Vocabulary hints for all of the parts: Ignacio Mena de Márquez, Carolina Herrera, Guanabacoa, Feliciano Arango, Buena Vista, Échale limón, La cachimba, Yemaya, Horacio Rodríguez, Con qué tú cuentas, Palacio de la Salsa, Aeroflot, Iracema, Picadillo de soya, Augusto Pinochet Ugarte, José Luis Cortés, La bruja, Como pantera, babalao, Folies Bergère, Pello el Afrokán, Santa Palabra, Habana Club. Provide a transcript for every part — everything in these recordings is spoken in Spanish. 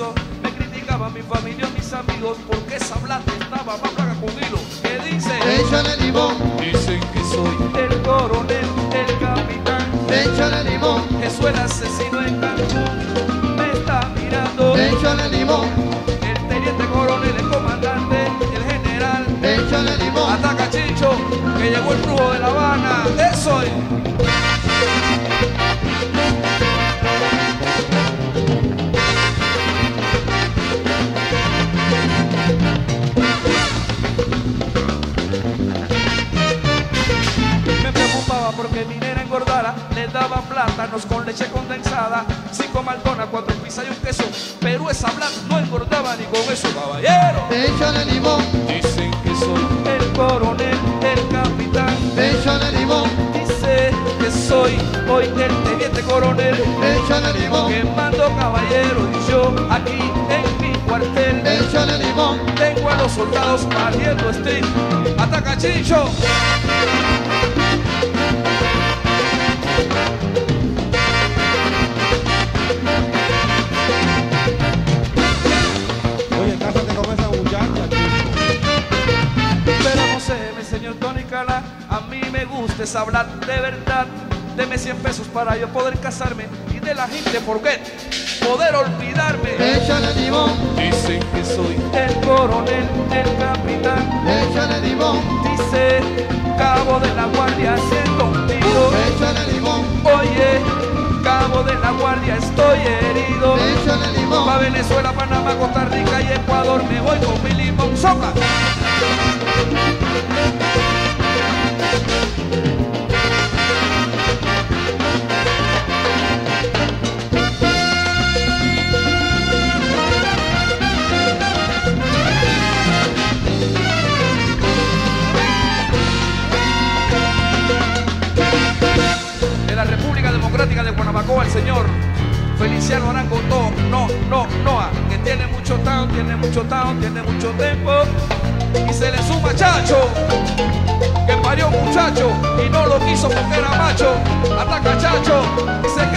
piso. Me criticaban mi familia, mis amigos, porque esa blanda estaba más blanca con hilo. ¿Qué dice? Échale limón. Dicen que soy el coronel, el capitán. Échale limón. Que soy el asesino en Cancún. Me está mirando. Échale limón. El teniente coronel, el comandante, el general. Échale limón. Ataca Chicho, que llegó el brujo de La Habana. Eso es. Porque mi nena engordara, le daban plátanos con leche condensada, 5 maltonas, 4 pizzas y un queso, pero esa blanda no engordaba ni con eso, caballero. Échale limón. Dicen que soy el coronel, el capitán. Échale limón. Dice que soy hoy el teniente coronel. Échale limón. Que mando, caballero, y yo aquí en mi cuartel. Échale limón. Tengo a los soldados ardiendo street. ¡Ataca, Chicho! Oye, cásate con esa muchacha, chico. Pero no sé, mi señor Tony Cala, a mí me gusta esa hablar de verdad. Deme 100 pesos para yo poder casarme y de la gente porque poder olvidarme. Échale limón. Dicen que soy el coronel, el capitán. Échale limón. Dice cabo de la guardia, siendo un tiro. Échale limón. Oye, cabo de la guardia, estoy herido. Échale limón. Pa' Venezuela, Panamá, Costa Rica y Ecuador me voy con mi limón. ¡Sopla! La República Democrática de Guanabacoa, el señor Feliciano Arango, Noa, que tiene mucho tiempo, y se le suma Chacho, que parió un muchacho y no lo quiso porque era macho. Ataca Chacho, dice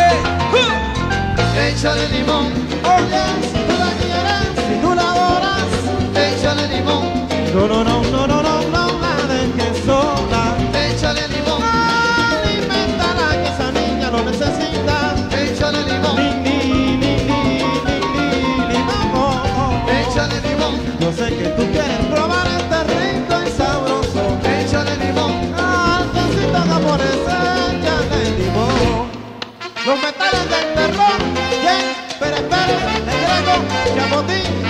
que échale limón. Oye, si tú la quieres, si tú la adoras, échale limón. No, la dejes sola. Échale limón. Necesita, échale limón, limón, échale limón. Yo sé que tú quieres probar este rico y sabroso, échale limón. Necesitas favorecer, échale limón. Los metales del terror, yeah, pero espere, negrego, chapotín,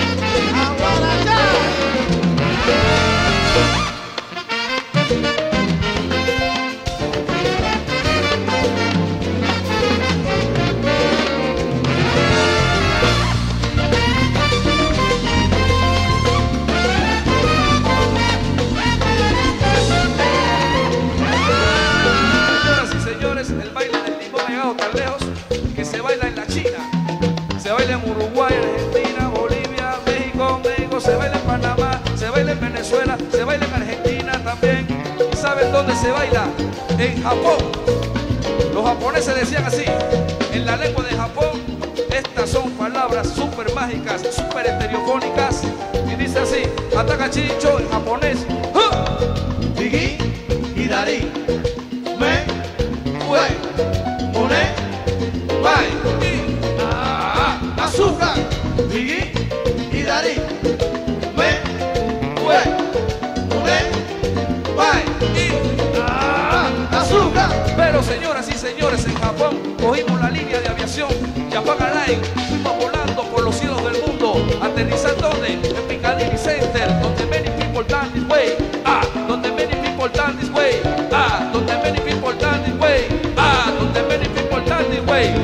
aguarachá. Se baila en Argentina también. ¿Y saben dónde se baila? En Japón. Los japoneses decían así. En la lengua de Japón, estas son palabras súper mágicas, súper estereofónicas. Y dice así, ataca Chicho en japonés. Digi, hidari, me, ue, mune, bai, y, azúcar. Digi, hidari, me, azúcar. Pero señoras y señores, en Japón cogimos la línea de aviación Japan Airlines, fuimos volando por los cielos del mundo, aterrizando en Picadillo Center, donde many people down this way, donde many people down this way, donde many people down this way, donde many people down this way,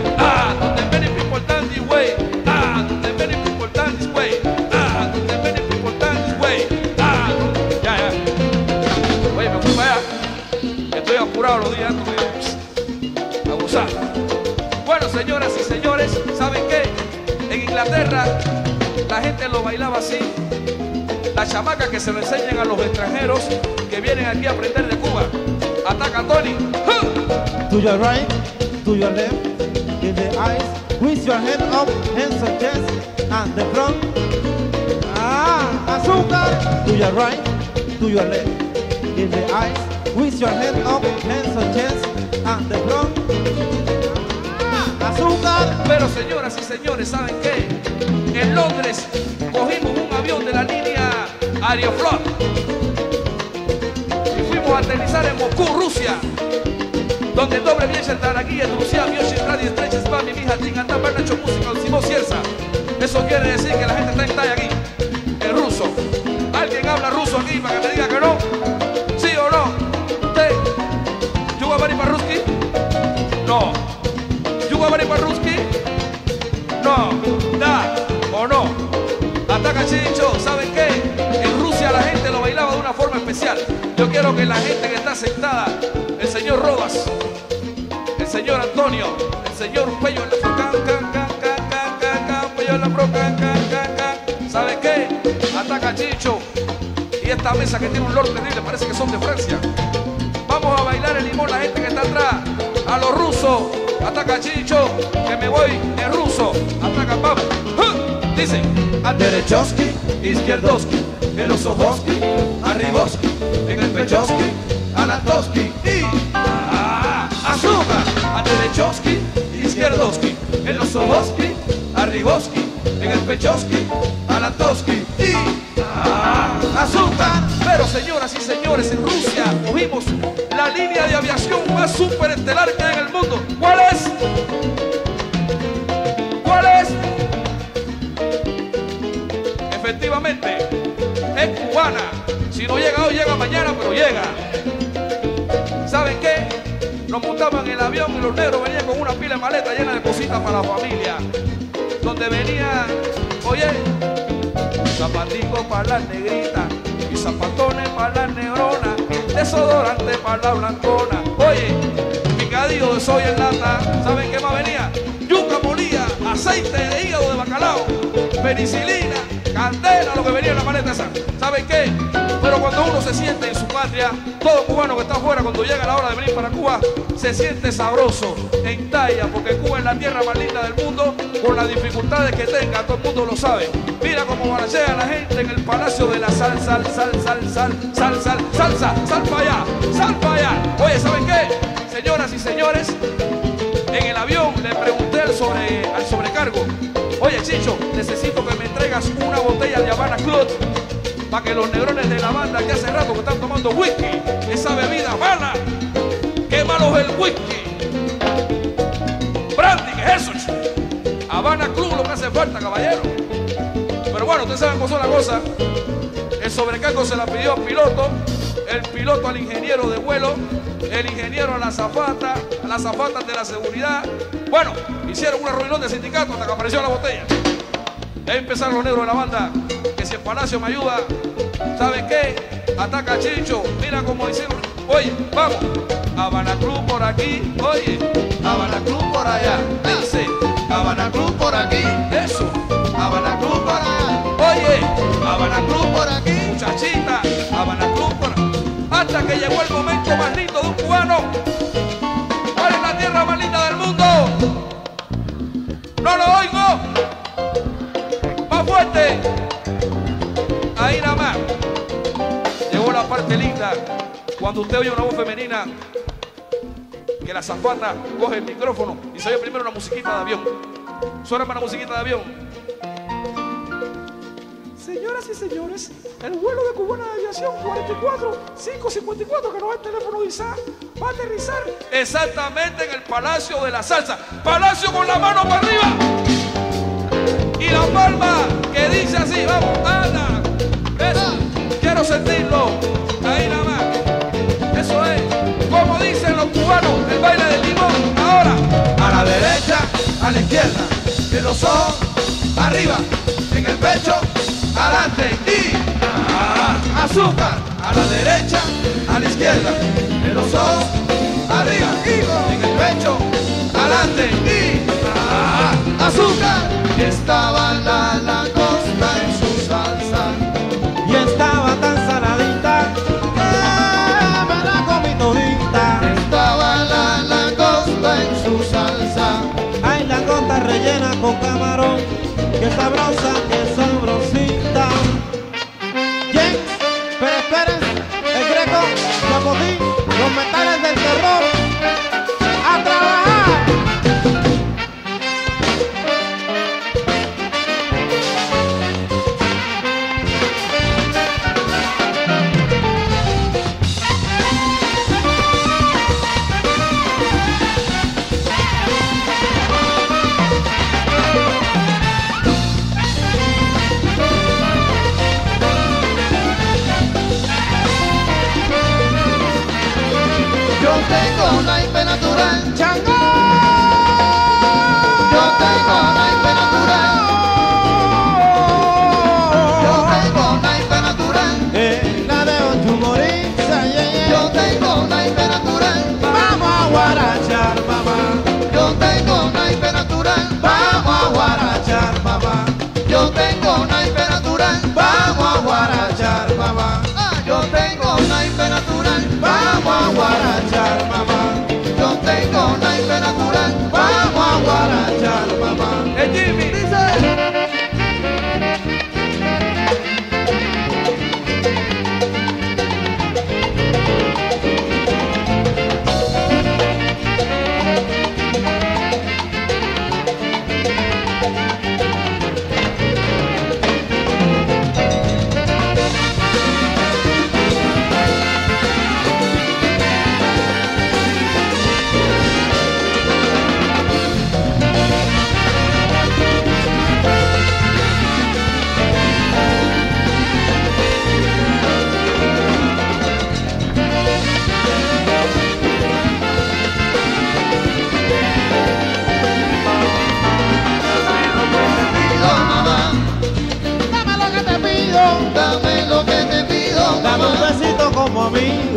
donde many people down this way, donde many people down this way, donde many people down this way. Los días a gozar. Bueno, señoras y señores, ¿saben qué? En Inglaterra la gente lo bailaba así. Las chamacas que se lo enseñan a los extranjeros que vienen aquí a aprender de Cuba. Ataca, Tony. To your right, to your left, in the eyes. with your head up, hands and chest, and the front. Ah, azúcar. To your right, to your left, in the eyes, with your head up, hands and chest, and the front. Ah, azúcar. Pero señoras y señores, ¿saben qué? En Londres cogimos un avión de la línea Aeroflot y fuimos a aterrizar en Moscú, Rusia. Donde el doble viene a aquí, el Rusia, Bioshi, Radio, Estreches, Mami, Mija, Tingantá, Barnacho, Música, Ultimo, Cierza. Eso quiere decir que la gente está en talla aquí, el ruso. ¿Alguien habla ruso aquí para que me diga que no? ¿Sí o no? ¿Usted? ¿Yugavari Parruski? No. ¿Yugavari Parruski? No. ¿Da o no? Ataca Chicho, ¿saben qué? En Rusia la gente lo bailaba de una forma especial. Yo quiero que la gente que está sentada, el señor Robas, el señor Antonio, el señor Pello el Afrokán, ¿sabe qué? Ataca Chicho y esta mesa que tiene un olor terrible, parece que son de Francia. Vamos a bailar el limón, la gente que está atrás, a los rusos. Ataca Chicho, que me voy en ruso. Ataca Pablo. Dice, a derechoski, izquierdoski, en los ojoski, arriboski, en el pechoski, a la toski. Azúcar, a derechoski, izquierdoski, en los ojoski, arriboski, en el pechoski, a la toski y azúcar. Pero señoras y señores, en Rusia cogimos la línea de aviación más superestelar que hay en el mundo. ¿Cuál es? ¿Cuál es? Efectivamente, es cubana. Si no llega hoy, llega mañana, pero llega. ¿Saben qué? Nos montaban en el avión y los negros venían con una pila de maleta llena de cositas para la familia. Donde venían, oye, zapaticos para las negritas y zapatones para las neuronas, desodorante para la blancona. Oye, picadillo de soya en lata, ¿saben qué más venía? Yuca molida, aceite de hígado de bacalao, penicilina, candela, lo que venía en la maleta esa. ¿Saben qué? Pero cuando uno se siente en su patria, todo cubano que está afuera, cuando llega la hora de venir para Cuba, se siente sabroso, en talla, porque Cuba es la tierra más linda del mundo, con las dificultades que tenga, todo el mundo lo sabe. Mira cómo balancea la gente en el Palacio de la Salsa, sal para allá, sal para allá. Oye, ¿saben qué? Señoras y señores, en el avión le pregunté al sobrecargo, oye Chicho, necesito que me entregas una botella de Habana Club, para que los neurones de la banda que hace rato que están tomando whisky, esa bebida mala, qué malo es el whisky. Brandy, ¿qué es eso? Habana Club, lo que hace falta, caballero. Pero bueno, ustedes saben cómo es la cosa. El sobrecargo se la pidió al piloto, el piloto al ingeniero de vuelo, el ingeniero a la azafata, a las azafatas de la seguridad. Bueno, hicieron una reunión de sindicatos hasta que apareció la botella. Ahí empezaron los negros de la banda. Que si el Palacio me ayuda, ¿saben qué? Ataca Chicho, mira como hicieron. Oye, vamos, Habana Club por aquí, oye, Habana Club por allá. Dice, Habana Club por aquí, eso, Habana Club por allá. Oye, Habana Club por aquí, muchachita, Habana Club por aquí. Hasta que llegó el momento más lindo de un cubano. ¿Cuál es la tierra más linda del mundo? ¡No lo oigo! ¡Más fuerte! Ahí nada más. Llegó la parte linda. Cuando usted oye una voz femenina, que la zafata coge el micrófono y se oye primero una musiquita de avión. Suena para una musiquita de avión. Señoras y señores, el vuelo de Cubana de Aviación 44554, que nos da el teléfono de Isaac, va a aterrizar exactamente en el Palacio de la Salsa. Palacio con la mano para arriba y la palma que dice así, vamos, anda. Eso, quiero sentirlo, ahí nada más. Eso es, como dicen los cubanos, el baile del limón. Ahora, a la derecha, a la izquierda, en los ojos, arriba, en el pecho, adelante y azúcar. A la derecha, a la izquierda, en los ojos, arriba, en el pecho, adelante y azúcar. Y estaba la costa en su salsa. Y estaba tan saladita que me la comí todita. Estaba la langosta en su salsa. Ay, langosta rellena.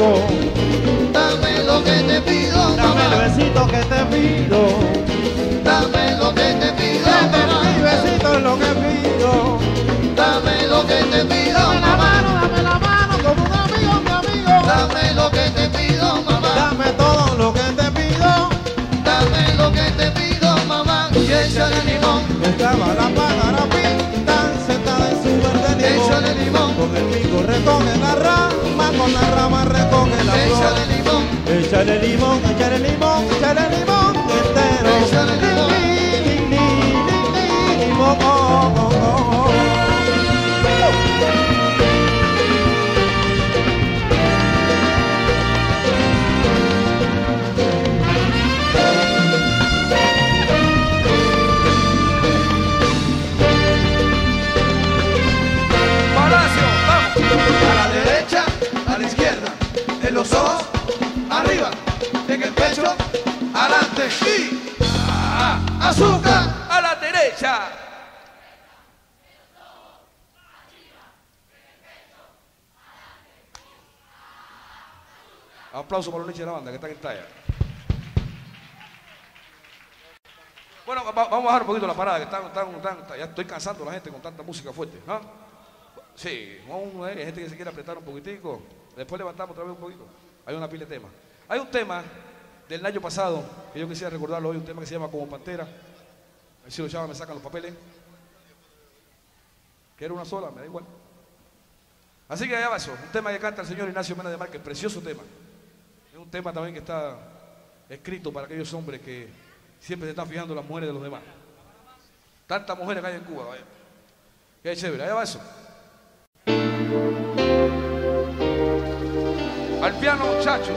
pido, dame lo que te pido, dame el besito que te pido, dame lo que te pido, dame el besito es lo que pido, dame lo que te pido, dame la mano como un amigo, mi amigo, dame lo que te pido, mamá, dame todo lo que te pido, dame lo que te pido, mamá, y échale limón, estaba la pájara pinta sentada en su verde limón, échale limón, con el pico recoge la rama, con la rama recoge la flor, échale limón, échale limón, échale limón, échale limón entero, échale limón, ni limón, oh, oh, oh, oh. A la derecha, a la izquierda, en los ojos, arriba, en el pecho, adelante y azúcar. A la derecha, en los ojos, arriba, en el pecho, adelante y azúcar. Aplauso para los leches de la banda que están en talla. Bueno, vamos a bajar un poquito la parada que ya estoy cansando a la gente con tanta música fuerte, ¿no? Sí, vamos a ver, hay gente que se quiere apretar un poquitico. Después levantamos otra vez un poquito. Hay una pila de temas. Hay un tema del año pasado que yo quisiera recordarlo hoy, un tema que se llama Como Pantera. A ver si los chavos me sacan los papeles. Que era una sola, me da igual. Así que allá va eso, un tema que canta el señor Ignacio Mena de Márquez, precioso tema. Es un tema también que está escrito para aquellos hombres que siempre se están fijando en las mujeres de los demás. Tantas mujeres que hay en Cuba, vaya. Qué chévere, allá va eso. Al piano, muchacho.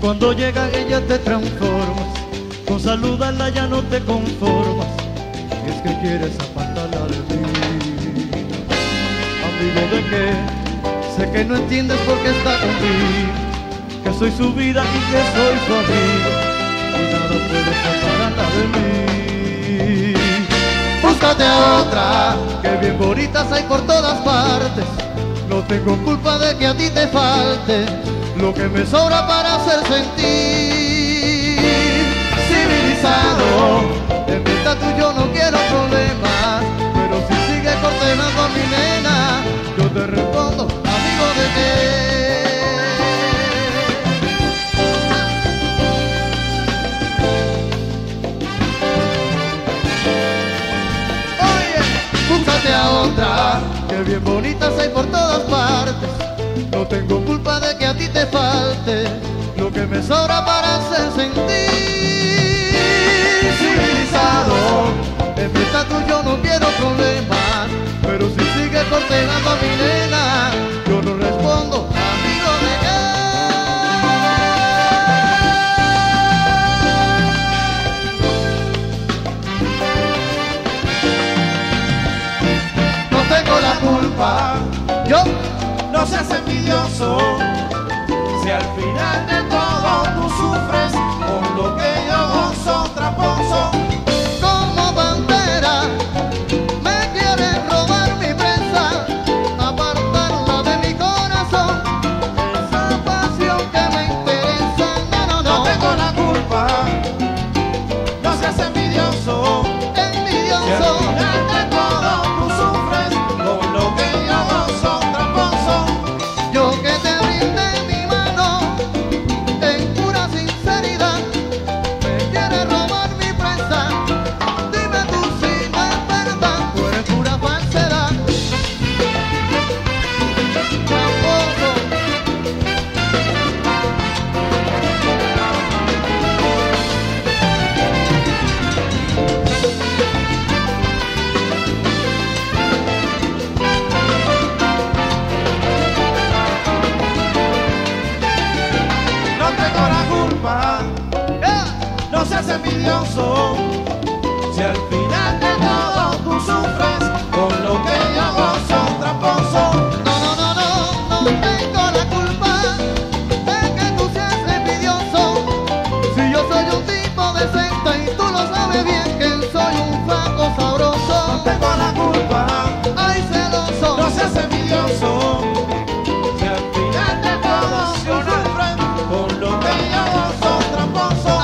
Cuando llega ella te transformas, con saludarla ya no te conformas, y es que quieres apartarla de mí. Amigo de que, sé que no entiendes por qué está conmigo, que soy su vida y que soy su amigo, y nada puede separarla de mí. Búscate a otra, que bien bonitas hay por todas partes, no tengo culpa de que a ti te falte lo que me sobra para hacer sentir. Civilizado, en vista tuyo no quiero problemas, pero si sigues cortejando a mi nena, yo te respondo, amigo de qué. Oye, búscate a otra, que bien bonitas hay por todas partes, no tengo culpa de que a ti te falte lo que me sobra para hacer sentir. Civilizado, en vista tuyo no quiero problemas, pero si sigues cortejando a mi nena, yo no respondo, amigo de él. No tengo la culpa, yo no seas envidioso, si al final de todo tú sufres. seas envidioso, si al final de todo tú sufres con lo que yo gozo, tramposo. No tengo la culpa de que tú seas envidioso, si yo soy un tipo decente y tú lo sabes bien que soy un flaco sabroso. No tengo la culpa, ay celoso, no seas envidioso, si al final de todo tú sufres con lo que yo gozo, tramposo.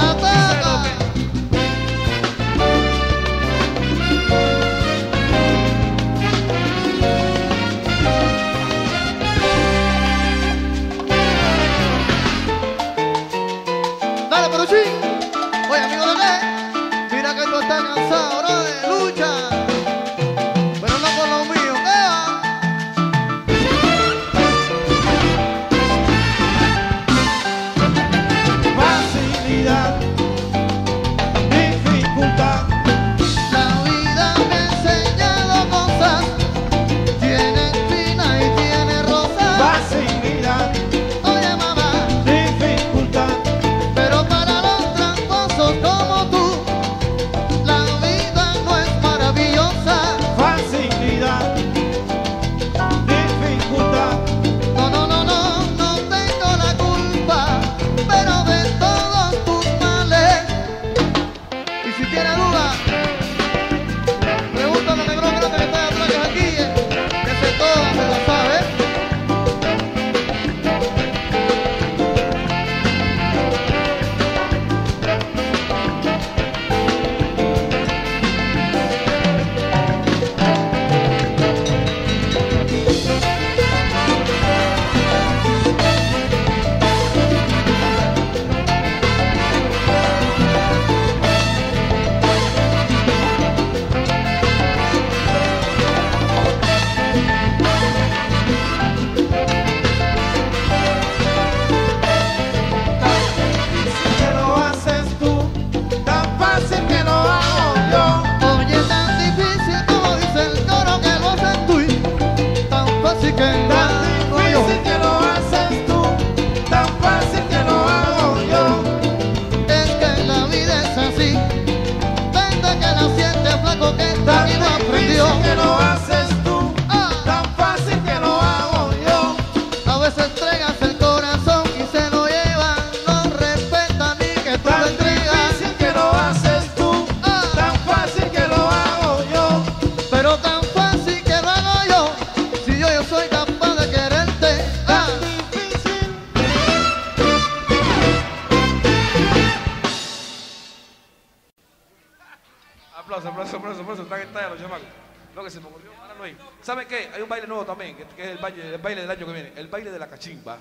¿Saben qué? Hay un baile nuevo también, que es el baile del año que viene, el baile de la cachimba.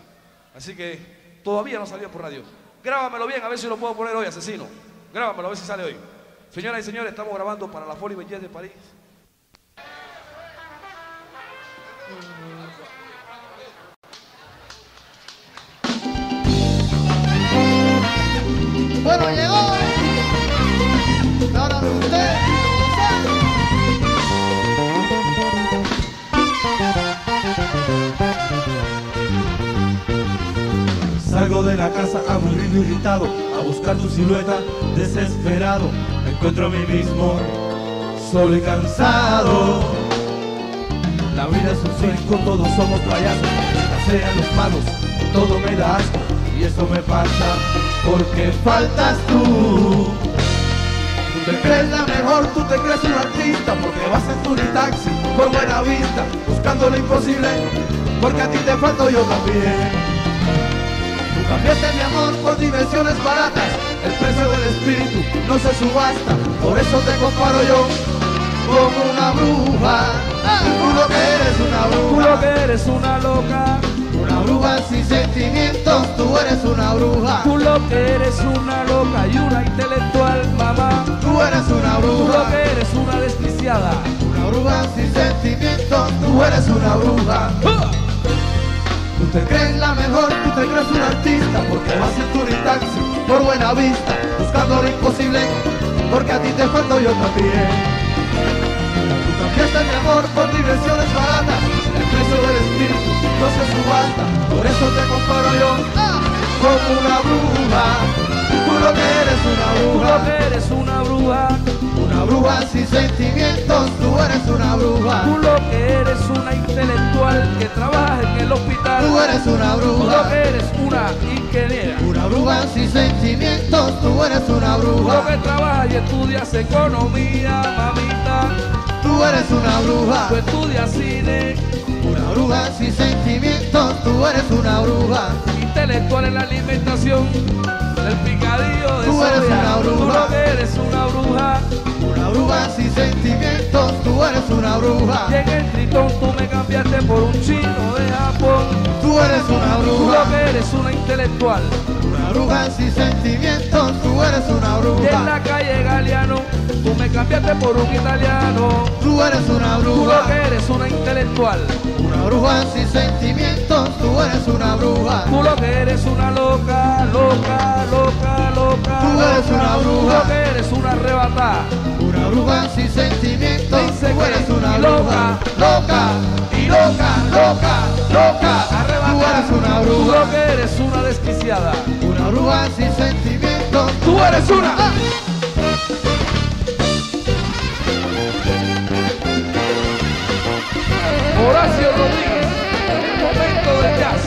Así que todavía no salió por radio. Grábamelo bien, a ver si lo puedo poner hoy, asesino. Grábamelo, a ver si sale hoy. Señoras y señores, estamos grabando para la Folies Bergère de París. Bueno, llegó la hora de usted. Salgo de la casa aburrido, irritado, a buscar tu silueta, desesperado. Me encuentro a mí mismo, solo y cansado. La vida es un circo, todos somos payasos. Mientras sean los malos, todo me da asco. Y eso me pasa porque faltas tú. Tú te crees la mejor, tú te crees un artista, porque vas en tu taxi por Buena Vista, buscando lo imposible, porque a ti te falto yo también. Cambiaste mi amor por dimensiones baratas, el precio del espíritu no se subasta, por eso te comparo yo como una bruja. Tú lo que eres una bruja, tú lo que eres una loca, una bruja sin sentimientos, tú eres una bruja. Tú lo que eres una loca y una intelectual, mamá, tú eres una bruja. Tú lo que eres una desquiciada, una bruja sin sentimientos, tú eres una bruja. Tú te crees la mejor, tú te crees un artista, porque vas en turitaxi por Buena Vista, buscando lo imposible, porque a ti te falto yo también. Tú cambiaste mi amor por diversiones baratas, el precio del espíritu no se subasta, por eso te comparo yo como una bruja. Tú lo lo que eres una bruja, tú lo que eres una bruja, una bruja sin sentimientos, tú eres una bruja. Tú lo que eres una intelectual que trabaja en el hospital, tú eres una bruja. Tú lo que eres una ingeniera, una bruja sin sentimientos, tú eres una bruja. Tú lo que trabajas y estudias economía, mamita, tú eres una bruja. Tú estudias cine, una bruja sin sentimientos, tú eres una bruja. Intelectual en la alimentación del picadillo de soya, tú eres una bruja. Tú lo que eres una bruja, una bruja sin sentimientos, tú eres una bruja. Y en el tritón tú me cambiaste por un chino de Japón, tú eres una bruja. Tú lo que eres una intelectual, una bruja sin sentimientos, tú eres una bruja. Y en la calle Galeano tú me cambiaste por un italiano, tú eres una bruja. Tú lo que eres una intelectual, una bruja sin sentimientos, tú eres una bruja. Tú lo que eres una loca, loca, loca, loca. Tú eres una bruja. Tú lo que eres una arrebatada, una bruja sin sentimientos, tú eres una loca, loca, y loca, loca, loca, arrebatada. Tú eres una bruja. Tú lo que eres una desquiciada, una bruja sin sentimientos, tú eres una. Horacio Rodríguez, momento de jazz.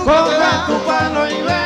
Coge tu palo y vete.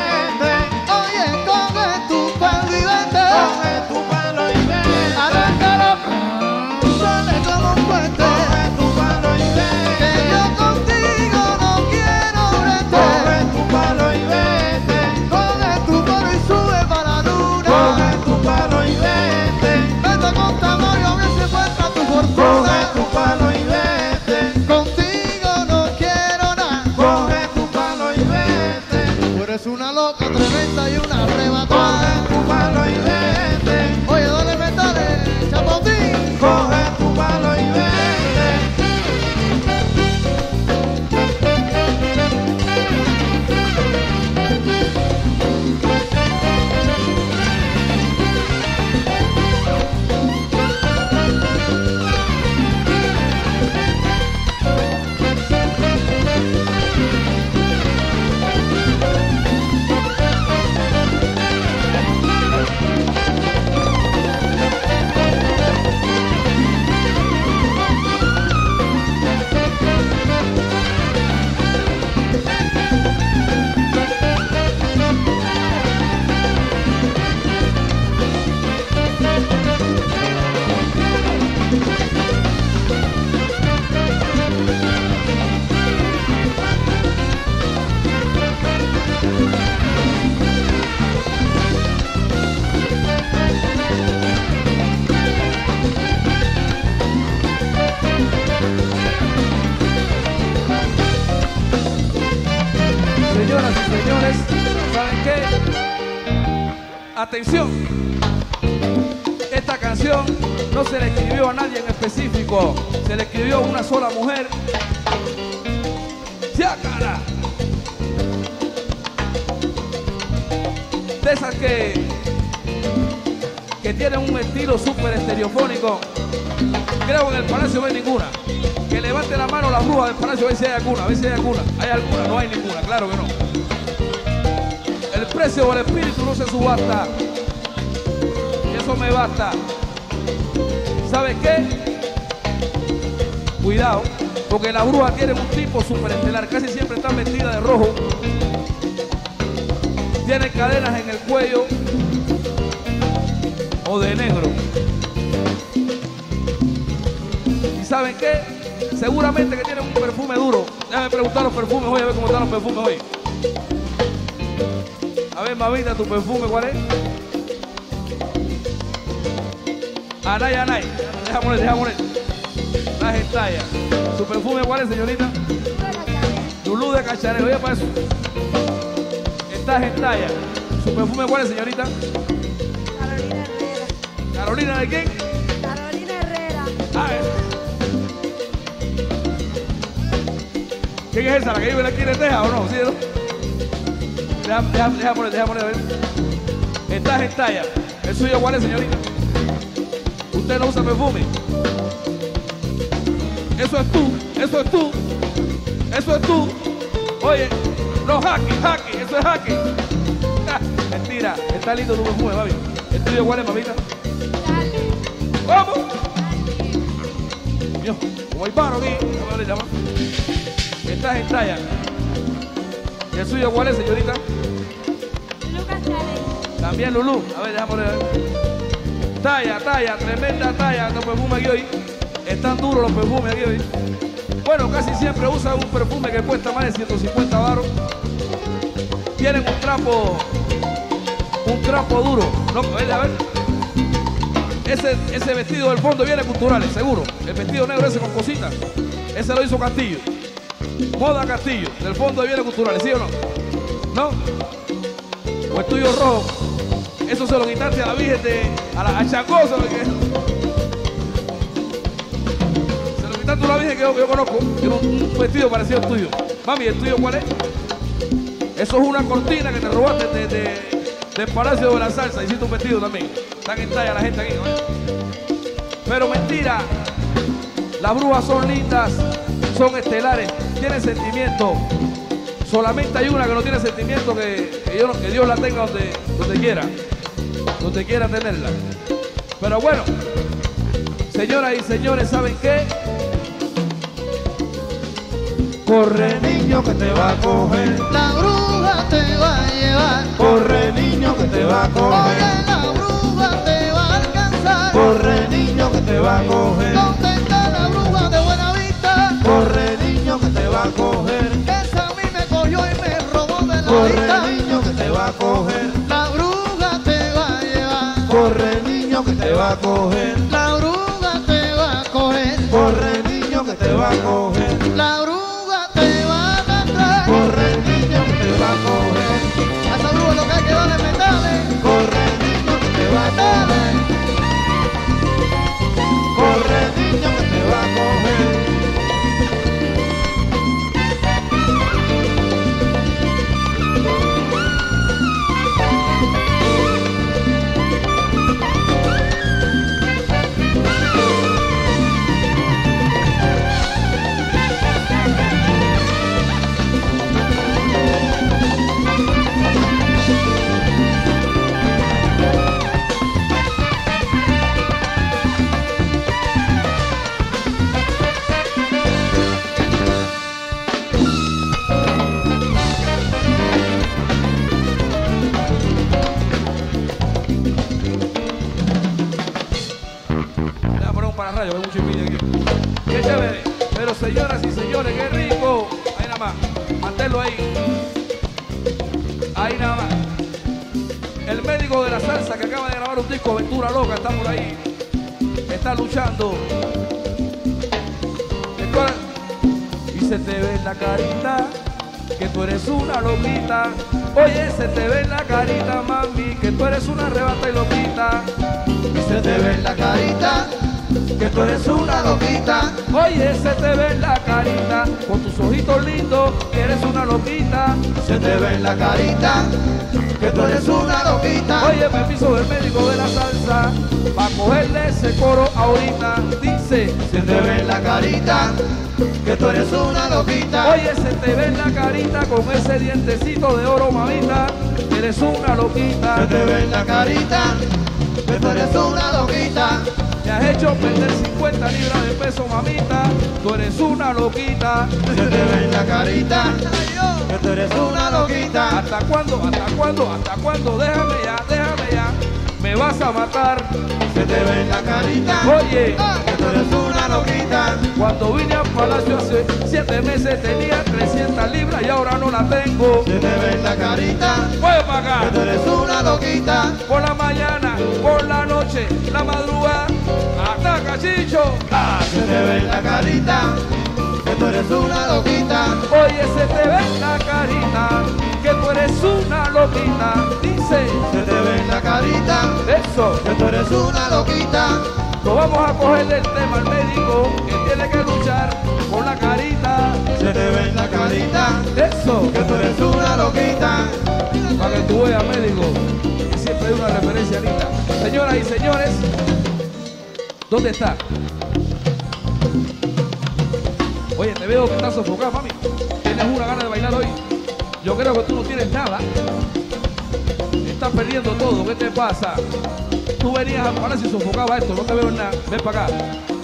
Atención, esta canción no se le escribió a nadie en específico, se le escribió a una sola mujer. ¡Ya, cara! De esas que tienen un estilo súper estereofónico. Creo que en el Palacio no hay ninguna. Que levante la mano la bruja del Palacio, a ver si hay alguna, a ver si hay alguna. Hay alguna, no hay ninguna, claro que no. El precio del espíritu no se subasta. Eso me basta. ¿Sabes qué? Cuidado, porque la bruja tiene un tipo superestelar. Casi siempre está vestida de rojo. Tiene cadenas en el cuello o de negro. ¿Y saben qué? Seguramente que tiene un perfume duro. Déjame preguntar los perfumes hoy, a ver cómo están los perfumes hoy. A ver, mamita, tu perfume, ¿cuál es? Anay, anay. Déjame poner. Las estrellas. ¿Su perfume cuál es, señorita? Lulú de Cachareo. Oye, para eso. Estas estrellas. ¿Su perfume cuál es, señorita? Carolina Herrera. ¿Carolina de quién? Carolina Herrera. A ver. ¿Quién es esa? ¿La que vive aquí en Teja o no? ¿Sí, no? Déjame poner, a ver. Estas estrellas. ¿El suyo cuál es, señorita? ¿Usted no usa perfume? Eso es tú. Oye, no jaque, eso es jaque. Mentira, está lindo tu perfume, mami. ¿El tuyo cuál es, mamita? Dale. ¡Vamos! Dale. Dios, como hay paro aquí, no me lo llaman. Estas estrellas. ¿Y el suyo cuál es, señorita? Lucas Cali. También Lulú. A ver, déjame ver. Talla, tremenda talla. Los perfumes aquí hoy. Están duros los perfumes aquí hoy. Bueno, casi siempre usan un perfume que cuesta más de 150 baros. Tienen un trapo duro. No, a ver. Ese vestido del fondo viene cultural, seguro. El vestido negro ese con cositas. Ese lo hizo Castillo. Moda Castillo, del fondo de bienes culturales, ¿sí o no? ¿No? O el tuyo rojo, eso se lo quitaste a la Virgen a Chacosa, se lo quitaste a una Virgen que yo conozco, tiene un vestido parecido al tuyo. Mami, ¿el tuyo cuál es? Eso es una cortina que te robaste del Palacio de la Salsa, hiciste un vestido también. Están en talla la gente aquí, ¿no? Pero mentira, las brujas son lindas, son estelares, tienen sentimiento. Solamente hay una que no tiene sentimiento, que Dios la tenga donde quiera tenerla. Pero bueno, señoras y señores, ¿saben qué? Corre niño que te va a coger, la bruja te va a llevar. Corre niño que te va a coger, la bruja te va a alcanzar. Corre niño que te va a coger, ¿dónde está la bruja de Buena Vista? Corre niño que te va a coger, esa a mí me cogió y me robó de la corre, vista. Corre niño que te va a coger, la bruja te va a llevar. Corre niño que te va a coger, la bruja te va a coger. Corre niño que te va a coger, la bruja te va a arrastrar. Corre niño que te va a coger, a esa bruja lo que hay que darle metales. Corre niño que te va a coger, corre niño que te va a coger. Señoras y señores, qué rico. Ahí nada más, manténlo ahí. Ahí nada más. El médico de la salsa que acaba de grabar un disco, Aventura Loca, está por ahí. Está luchando. Y se te ve la carita que tú eres una loquita. Oye, se te ve en la carita, mami, que tú eres una arrebata y loquita. Y se te ve en la carita, que tú eres una loquita. Oye, se te ve en la carita, con tus ojitos lindos, que eres una loquita. Se te ve en la carita, que tú eres una loquita. Oye, me piso el médico de la salsa, pa' cogerle ese coro ahorita. Dice, se te ve en la carita, que tú eres una loquita. Oye, se te ve en la carita, con ese dientecito de oro, mamita, eres una loquita. Se te ve en la carita, que tú eres una loquita. Me has hecho perder 50 libras de peso, mamita, tú eres una loquita. Se te ve en la carita, que tú eres una loquita. ¿Hasta cuándo, hasta cuándo, hasta cuándo? Déjame ya, déjame ya, me vas a matar. Se te ve en la carita, oye, que tú eres una loquita. Cuando vine al Palacio hace 7 meses tenía 300 libras y ahora no la tengo. Se te ve en la carita, oye, para acá, que tú eres una loquita. Por la mañana, por la noche, la madrugada, ataca, Chicho. Ah, se te ve en la carita, que tú eres una loquita. Oye, se te ve en la carita, que tú eres una loquita. Dice, se te ve en la carita, eso, que tú eres una loquita. No vamos a coger el tema al médico, que tiene que luchar con la carita. Se te ve en la carita, eso, que tú eres una loquita. Para que tú veas, médico, que siempre hay una referencia linda. Señoras y señores, ¿dónde está? Oye, te veo que estás sofocada, mami. Tienes una gana de bailar hoy. Yo creo que tú no tienes nada. Estás perdiendo todo. ¿Qué te pasa? Tú venías al palacio y sofocaba esto. No te veo en nada. Ven para acá.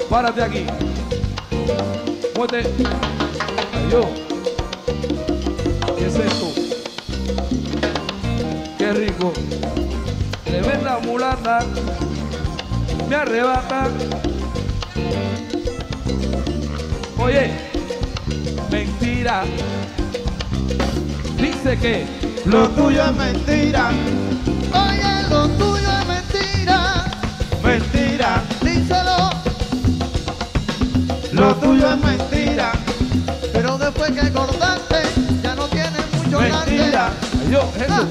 Párate aquí. Muévete. Adiós. ¿Qué es esto? Qué rico. Le ven la mulata. Me arrebata. Oye, mentira. Dice que lo tuyo es mentira. Oye, lo tuyo es mentira. Mentira, díselo. Lo tuyo es mentira. Pero después que engordaste, ya no tienes mucho grande. Mentira. Yo, Jesús.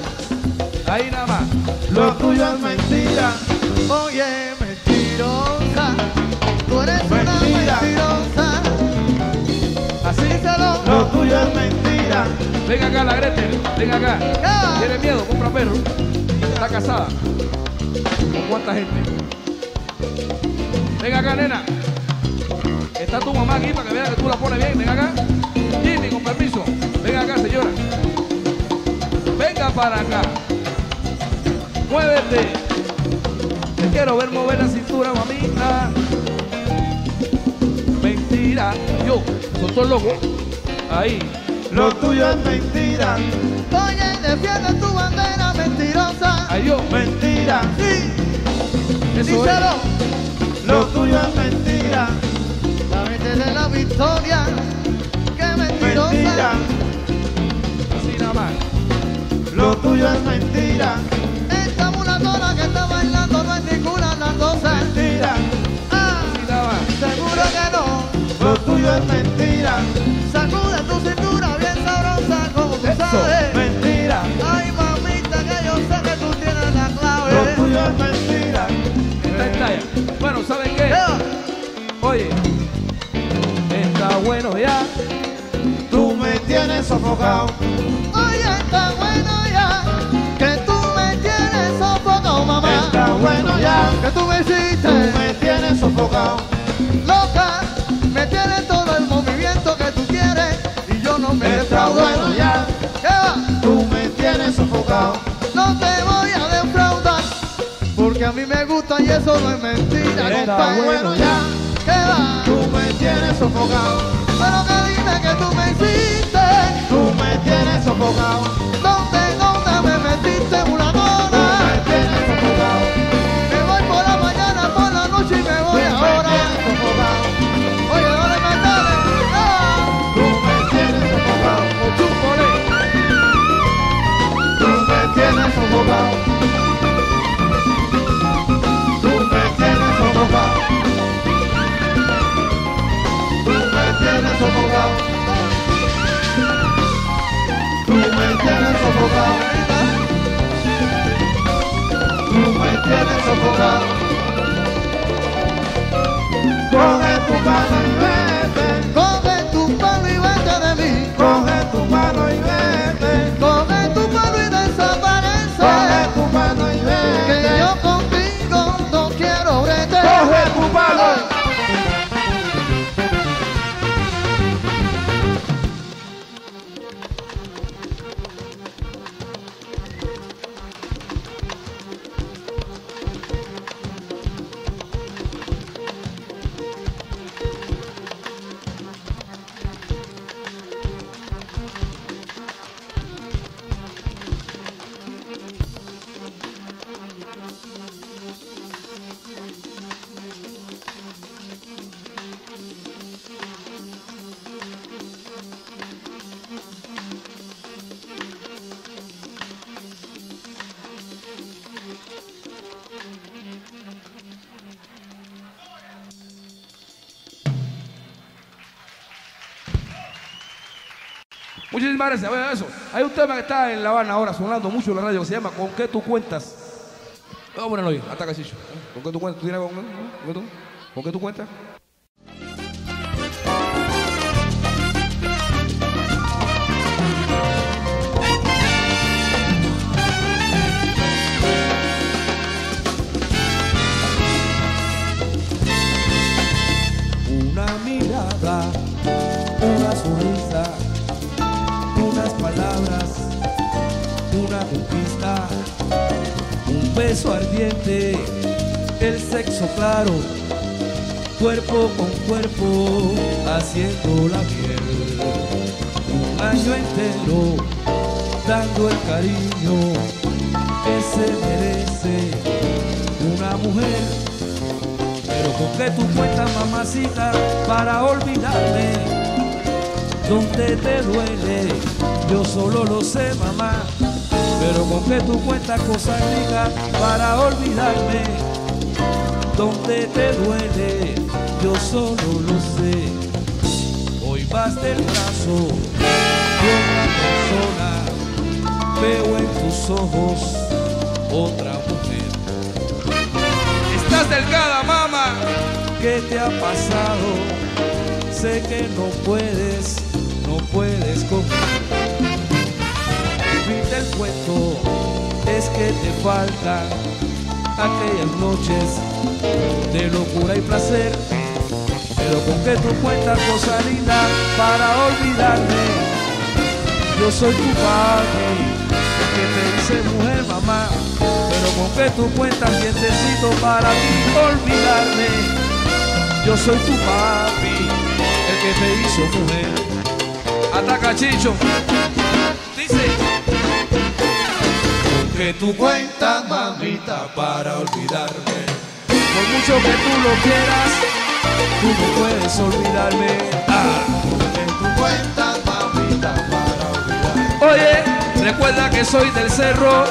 Ah. Ahí nada más. Lo tuyo es mentira. Oye, mentirosa. Tú eres mentira. Una mentirosa. Así, díselo. Lo tuyo es mentira. Venga acá, la Gretel, venga acá. Tiene miedo, compra perro. Está casada. ¿Con cuánta gente? Venga acá, nena. Está tu mamá aquí para que vea que tú la pones bien. Venga acá. Jimmy, con permiso. Venga acá, señora. Venga para acá. Muévete. Te quiero ver mover la cintura, mamita. Mentira. Yo, son todos locos. Ahí. Lo tuyo es mentira. Oye, defiende tu bandera, mentirosa. Ay, yo. Mentira. Sí. Eso es. Lo tuyo es mentira. Métele la victoria. Qué mentirosa. Mentira. Así nada más. Lo tuyo es mentira. Esta mulatona que está bailando no es ninguna dandosa. Mentira. Ah, así nada más. Seguro que no. Lo tuyo es mentira. Sacude tu cintura bien sabrosa como tú sabes. Mentira. Ay, mamita, que yo sé que tú tienes la clave. Lo tuyo es mentira. Bueno, ¿saben qué? Oye, está bueno ya. Tú me tienes sofocado. Oye, está bueno ya. Que tú me tienes sofocado, mamá. Está bueno ya. Que tú me hiciste. Tú me tienes sofocado. Loca, me tienes todo el movimiento que tú quieres y yo no me defraudo. Está bueno ya. ¿Qué va? Tú me tienes sofocado. No te voy a defraudar porque a mí me gusta y eso no es mentira. Está bueno ya. ¿Qué va? Tú me tienes sofocado. Pero que dime que tú me hiciste. Tú me tienes sofocado. ¿Dónde me metiste, mulatona? Tú me tienes sofocado. Me voy por la mañana, por la noche y me voy ahora. Tú me tienes sofocado. Muchísimas gracias. Bueno, eso. Hay un tema que está en La Habana ahora sonando mucho en la radio que se llama ¿Con qué tú cuentas? Vamos a ponerlo ahí, hasta Casillo. ¿Con qué tú cuentas? ¿Tú tienes con qué tú cuentas? Una mirada, una sonrisa, unas palabras, una conquista, un beso ardiente, el sexo claro, cuerpo con cuerpo, haciendo la piel, un año entero, dando el cariño que se merece una mujer. Pero con qué tú cuentas, mamacita, para olvidarme. Donde te duele, yo solo lo sé, mamá. Pero con qué tú cuentas, cosas ricas, para olvidarme. Donde te duele, yo solo lo sé. Hoy vas del brazo de una persona, veo en tus ojos otra mujer. Estás delgada, mamá. ¿Qué te ha pasado? Sé que no puedes comer. El fin del cuento es que te faltan aquellas noches de locura y placer. Pero con que tú cuentas, cosa linda, para olvidarme. Yo soy tu padre, que te dice mujer, mamá. Pero con que tú cuentas, dientecito, para ti olvidarme. Yo soy tu papi, el que te hizo mujer. Ataca, Chicho. Dice: con que tú cuentas, mamita, para olvidarme. Por mucho que tú lo quieras, tú no puedes olvidarme. Con que tú cuentas, mamita, para olvidarme. Oye, recuerda que soy del cerro.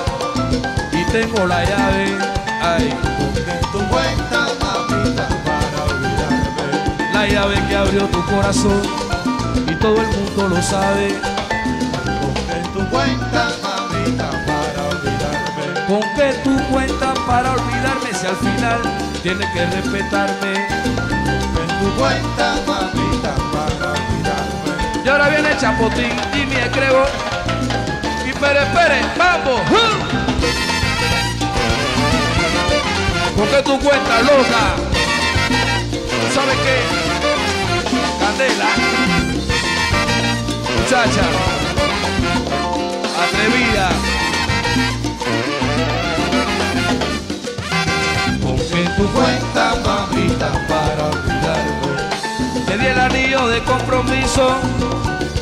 Tengo la llave, ay, con tu cuenta, mamita, para olvidarme. La llave que abrió tu corazón y todo el mundo lo sabe. Con tu cuenta, mamita, para olvidarme. Con que tú cuentas para olvidarme, si al final tienes que respetarme. Con tu cuenta, mamita, para olvidarme. Y ahora viene Chapotín, Jimmy Escrevo y Pérez Pérez, vamos. ¿Con qué tú cuentas, loca? ¿Sabes qué? Candela, muchacha, atrevida. ¿Con qué tú cuentas, mamita, para olvidarme? Te di el anillo de compromiso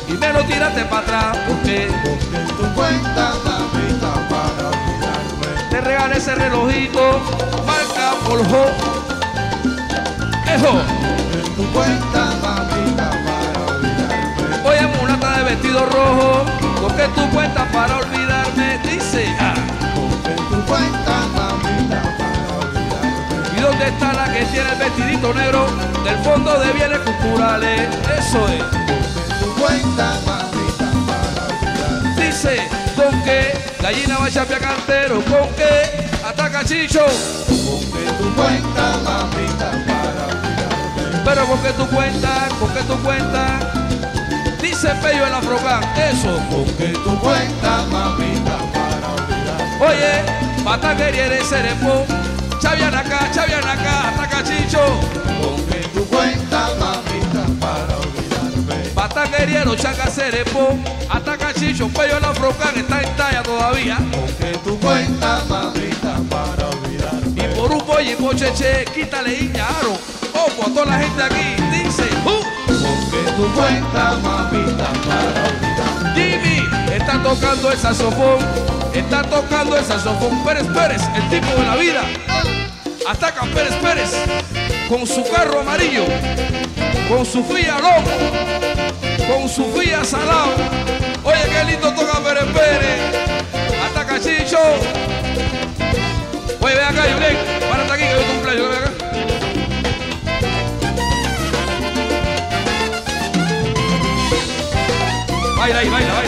y me lo tiraste para atrás. ¿Por qué? ¿Con qué tú cuentas, mamita, para olvidarme? Te regalé ese relojito. Por jo, eso. En tu cuenta, mamita, para olvidarme. Hoy es mulata de vestido rojo, porque tu cuenta para olvidarme, dice. En tu cuenta, mamita, para olvidarme. ¿Y dónde está la que tiene el vestidito negro del fondo de bienes culturales? Eso es. En tu cuenta, mamita, para olvidarme. Dice, ¿con qué? Gallina va a chapear cantero, ¿con qué? Ataca, Chicho. Con que tú cuentas, mamita, para olvidarme. Pero con que tú cuentas, dice Pello el Afrokán, eso. Con que tú cuentas, mamita, para olvidarme. Oye, pataquería de Cerepo, Chavianacá, ataca, Chicho. Con que tú cuentas, mamita, para olvidarme. Pataquería de Chaca Cerepo, ataca, Chicho, Pello el Afrokán está en talla todavía. Con que tú cuentas, mamita, para olvidarme. Oye, Pocheche, quítale iñaro, ojo a toda la gente aquí, dice, Con que tú cuentas, mamita, para olvidarme. Jimmy, está tocando el saxofón, Pérez, el tipo de la vida. Ataca Pérez, con su carro amarillo, con su fría loco, con su fría salado. Oye, qué lindo toca Pérez, ataca Chicho. Oye, ve acá, Yulek, párate aquí que yo tengo un playo, ve acá. Baila ahí, baila, baila.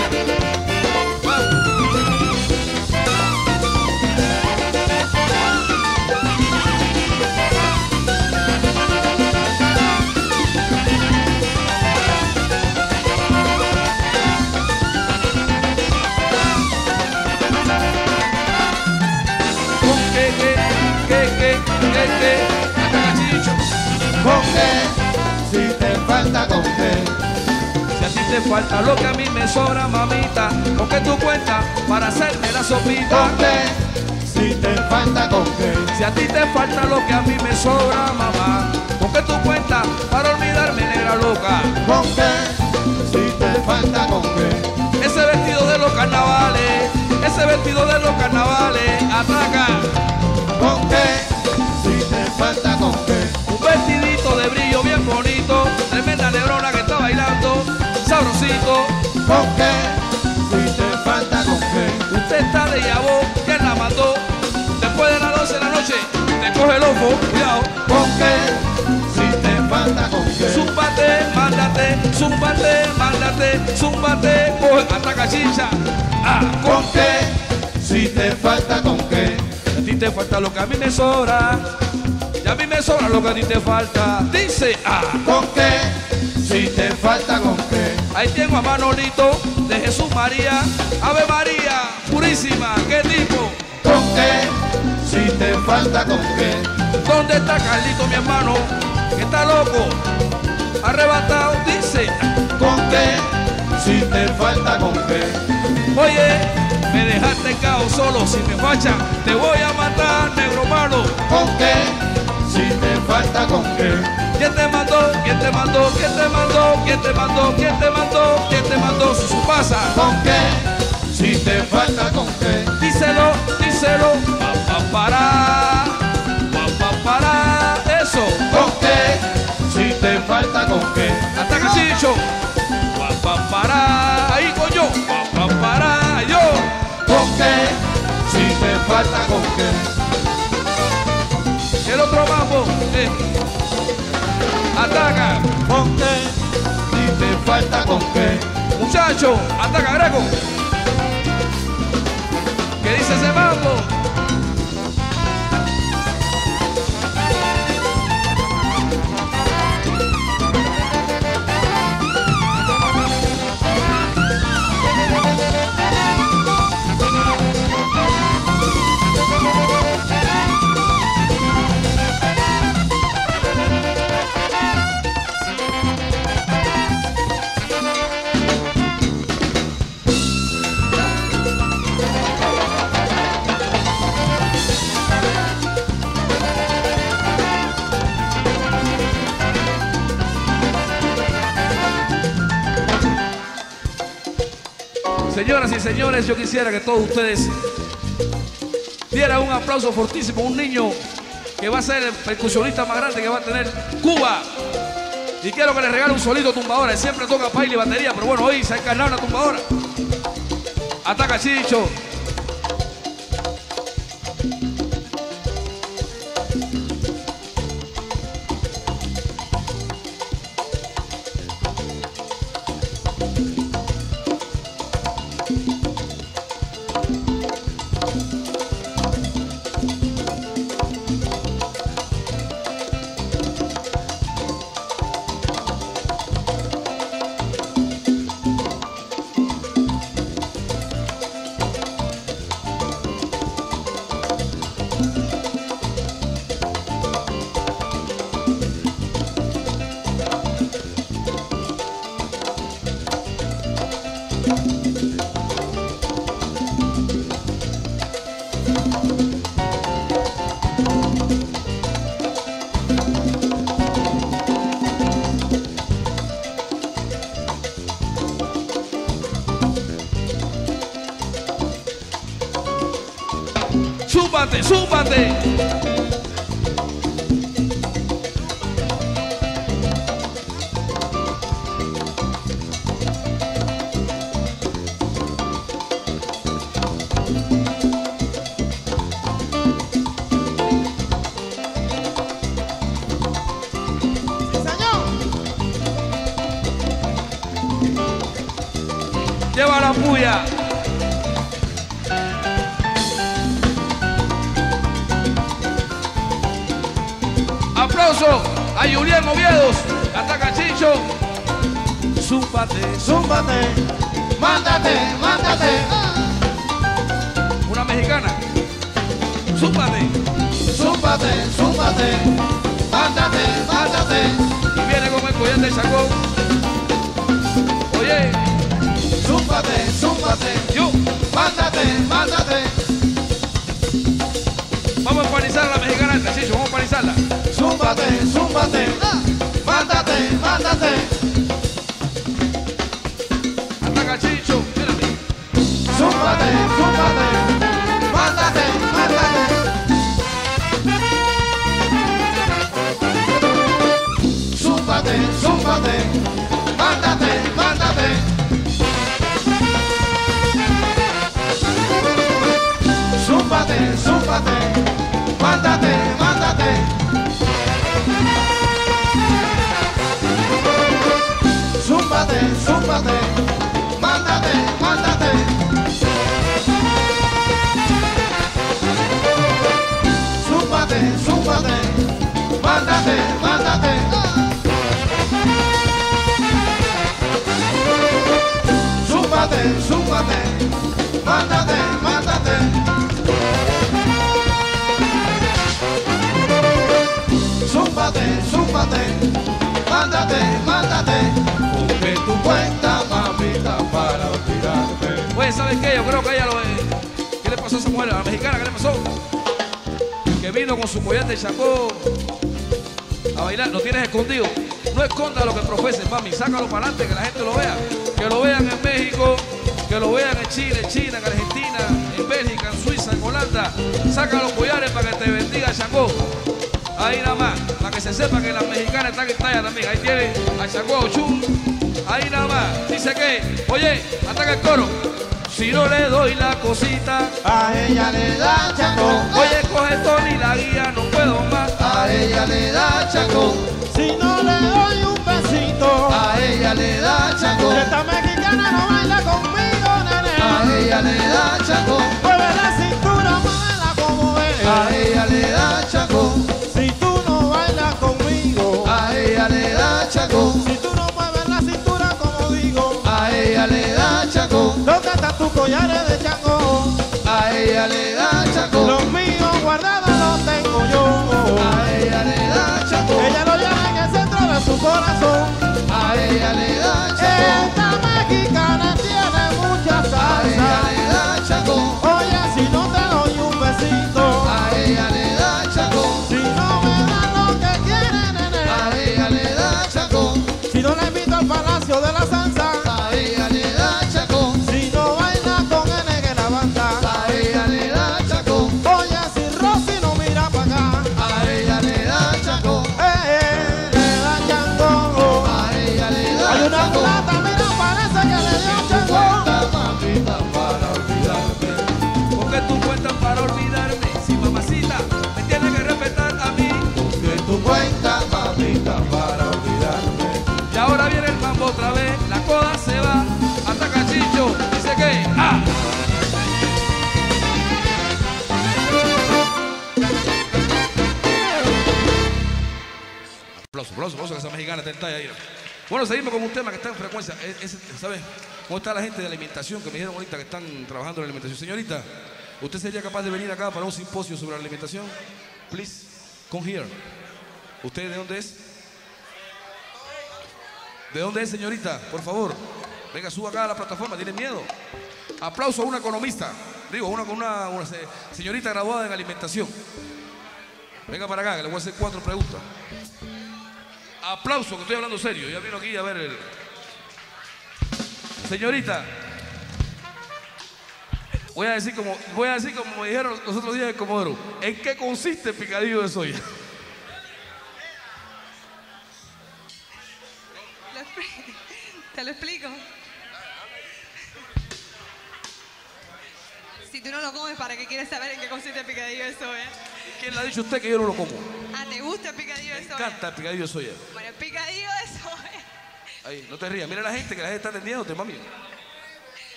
te falta lo que a mí me sobra, mamita. ¿Con qué tú cuentas para hacerme la sopita? ¿Con qué? Si te falta, ¿con qué? Si a ti te falta lo que a mí me sobra, mamá. ¿Con qué tú cuentas para olvidarme, negra loca? ¿Con qué? Si te falta, ¿con qué? Ese vestido de los carnavales, ese vestido de los carnavales, ataca. ¿Con qué? Si te falta, ¿con qué? Un vestidito de brillo bien bonito, tremenda negrona que está bailando, sabrosito. ¿Con qué? Si te falta, ¿con qué? Usted está de yabón, que la mató. Después de las 12 de la noche, te coge el ojo, cuidado. ¿Con qué? Si te falta, ¿con qué? Zúmbate, mándate, zúmbate, mándate, zúmbate, coge, ataca, chicha. Ah, ¿con qué? Si te falta, ¿con qué? A ti te falta lo que a mí me sobra, y a mí me sobra lo que a ti te falta. Dice, ah, ¿con qué? Si te falta, ¿con qué? Ahí tengo a Manolito de Jesús María, Ave María Purísima, ¿qué tipo? ¿Con qué? Si te falta, ¿con qué? ¿Dónde está Carlito, mi hermano? Que está loco, arrebatado, dice, ¿con qué? Si te falta, ¿con qué? Oye, me dejaste cao solo, si me fachan te voy a matar, negro malo. ¿Con qué? Si te falta, ¿con qué? ¿Quién te mandó? ¿Quién te mandó? ¿Quién te mandó? ¿Quién te mandó? ¿Quién te mandó? ¿Quién te mandó? Su pasa. ¿Con qué? Si te falta, ¿con qué? Díselo, díselo, papá, para eso. ¿Con qué? Si te falta, ¿con qué? Hasta cachicho, papá, para ahí coño, papá, para. ¿Con qué? Si te falta, ¿con qué? El otro bajo, ataca. ¿Con qué? Si te falta, ¿con qué? Muchacho, ataca, Greco. ¿Qué dice ese mambo? Señoras y señores, yo quisiera que todos ustedes dieran un aplauso fortísimo a un niño que va a ser el percusionista más grande que va a tener Cuba. Y quiero que le regale un solito tumbadora. Él siempre toca baile y batería, pero bueno, hoy se ha encarnado una tumbadora. Ataca, Chicho. ¡Súbate, súbate! ¡Señor! ¡Lleva la puya! A Julián Oviedos, ataca Chicho. Zúmbate, zúmbate, mándate, mándate. Una mexicana. Zúmbate, zúmbate, zúmbate, mándate, mándate. Y viene con el collar de chacón. Oye. súbate, súbate, yo, mándate, mándate. Vamos a empanizar a la mexicana del ejercicio, vamos a empanizarla. Súbate, súbate, mándate, mándate. Hasta cachicho, espérate. Súbate, súbate, mándate, mándate. Súbate, súbate, mándate, mándate. Súbate, súbate, mándate, mándate. Súbate, súbate, mándate, mándate. Súbate, súbate, mándate, mándate. Súbate, súbate, mándate, mándate. Súbate, súbate, mándate, mándate. Con que tú cuentas, mamita, para olvidarme. Oye, ¿sabes qué? Yo creo que ella lo es. ¿Qué le pasó a esa mujer? ¿A la mexicana qué le pasó? Que vino con su collete y sacó a bailar. Lo tienes escondido. No esconda lo que profeses, mami. Sácalo para adelante, que la gente lo vea. Que lo vean en México, que lo vean en Chile, China, en Argentina, en Bélgica, en Suiza, en Holanda. Saca los collares para que te bendiga, Chacó. Ahí nada más, para que se sepa que las mexicanas están en talla también. Ahí tienen a Chacó Chul. Ahí nada más, dice que, oye, ataca el coro. Si no le doy la cosita, a ella le da Chacón. Oye, coge Tony la guía, no puedo más. A ella le da Chacón. Si no le doy un besito, a ella le da Chacón. Esta mexicana no baila conmigo, nene. A ella le da Chacón. Mueve la cintura, mala como es. A ella le da Chacón. Chacón. Si tú no mueves la cintura como digo, a ella le da Chacón. ¿Dónde están tus collares de Chacón? A ella le da Chacón. Los míos guardados los tengo yo. A ella le da Chacón. Ella lo lleva en el centro de su corazón. A ella le da Chacón. Esta mexicana tiene mucha salsa. A ella le da Chacón. Oye, si no te doy un besito, a ella le da Chacón. Si no me dan lo que quieren, nene, a ella le da Chacón. Si no la invito al Palacio de la Salsa, a ella le da Chacón. Si no baila con N en la banda, a ella le da Chacón. Oye, si Rosy no mira para acá, a ella le da Chacón. Le da Chacón. A ella le da Chacón. Hay una plata, mira, parece que le dio Chacón. ¿Por qué tú cuentas, mamita, para olvidarme? ¿Por qué tú cuentas para olvidarme? Si mamacita me tiene que respetar a mí. ¿Por qué tú cuentas, mamita, para olvidarme? Ahora viene el mambo otra vez, la coda se va, hasta cachicho, dice que ¡ah! Aplausos, aplausos, que esa mexicana está en talla ahí. Bueno, seguimos con un tema que está en frecuencia. ¿Sabes? ¿Cómo está la gente de alimentación? Que me dijeron ahorita que están trabajando en la alimentación. Señorita, ¿usted sería capaz de venir acá para un simposio sobre la alimentación? Please, come here. ¿Usted de dónde es? ¿De dónde es, señorita? Por favor. Venga, suba acá a la plataforma. ¿Tiene miedo? Aplauso a una economista. Digo, una señorita graduada en alimentación. Venga para acá, que le voy a hacer 4 preguntas. Aplauso, que estoy hablando serio. Ya vino aquí a ver el... Señorita. Voy a decir como me dijeron los otros días de Comodoro. ¿En qué consiste el picadillo de soya? Te lo explico. Si tú no lo comes, ¿para qué quieres saber en qué consiste el picadillo de soya? ¿Quién le ha dicho a usted que yo no lo como? Ah, ¿te gusta el picadillo de soya? Me encanta el picadillo de soya. Bueno, el picadillo de soya. Ay, no te rías. Mira la gente está atendiéndote, mami.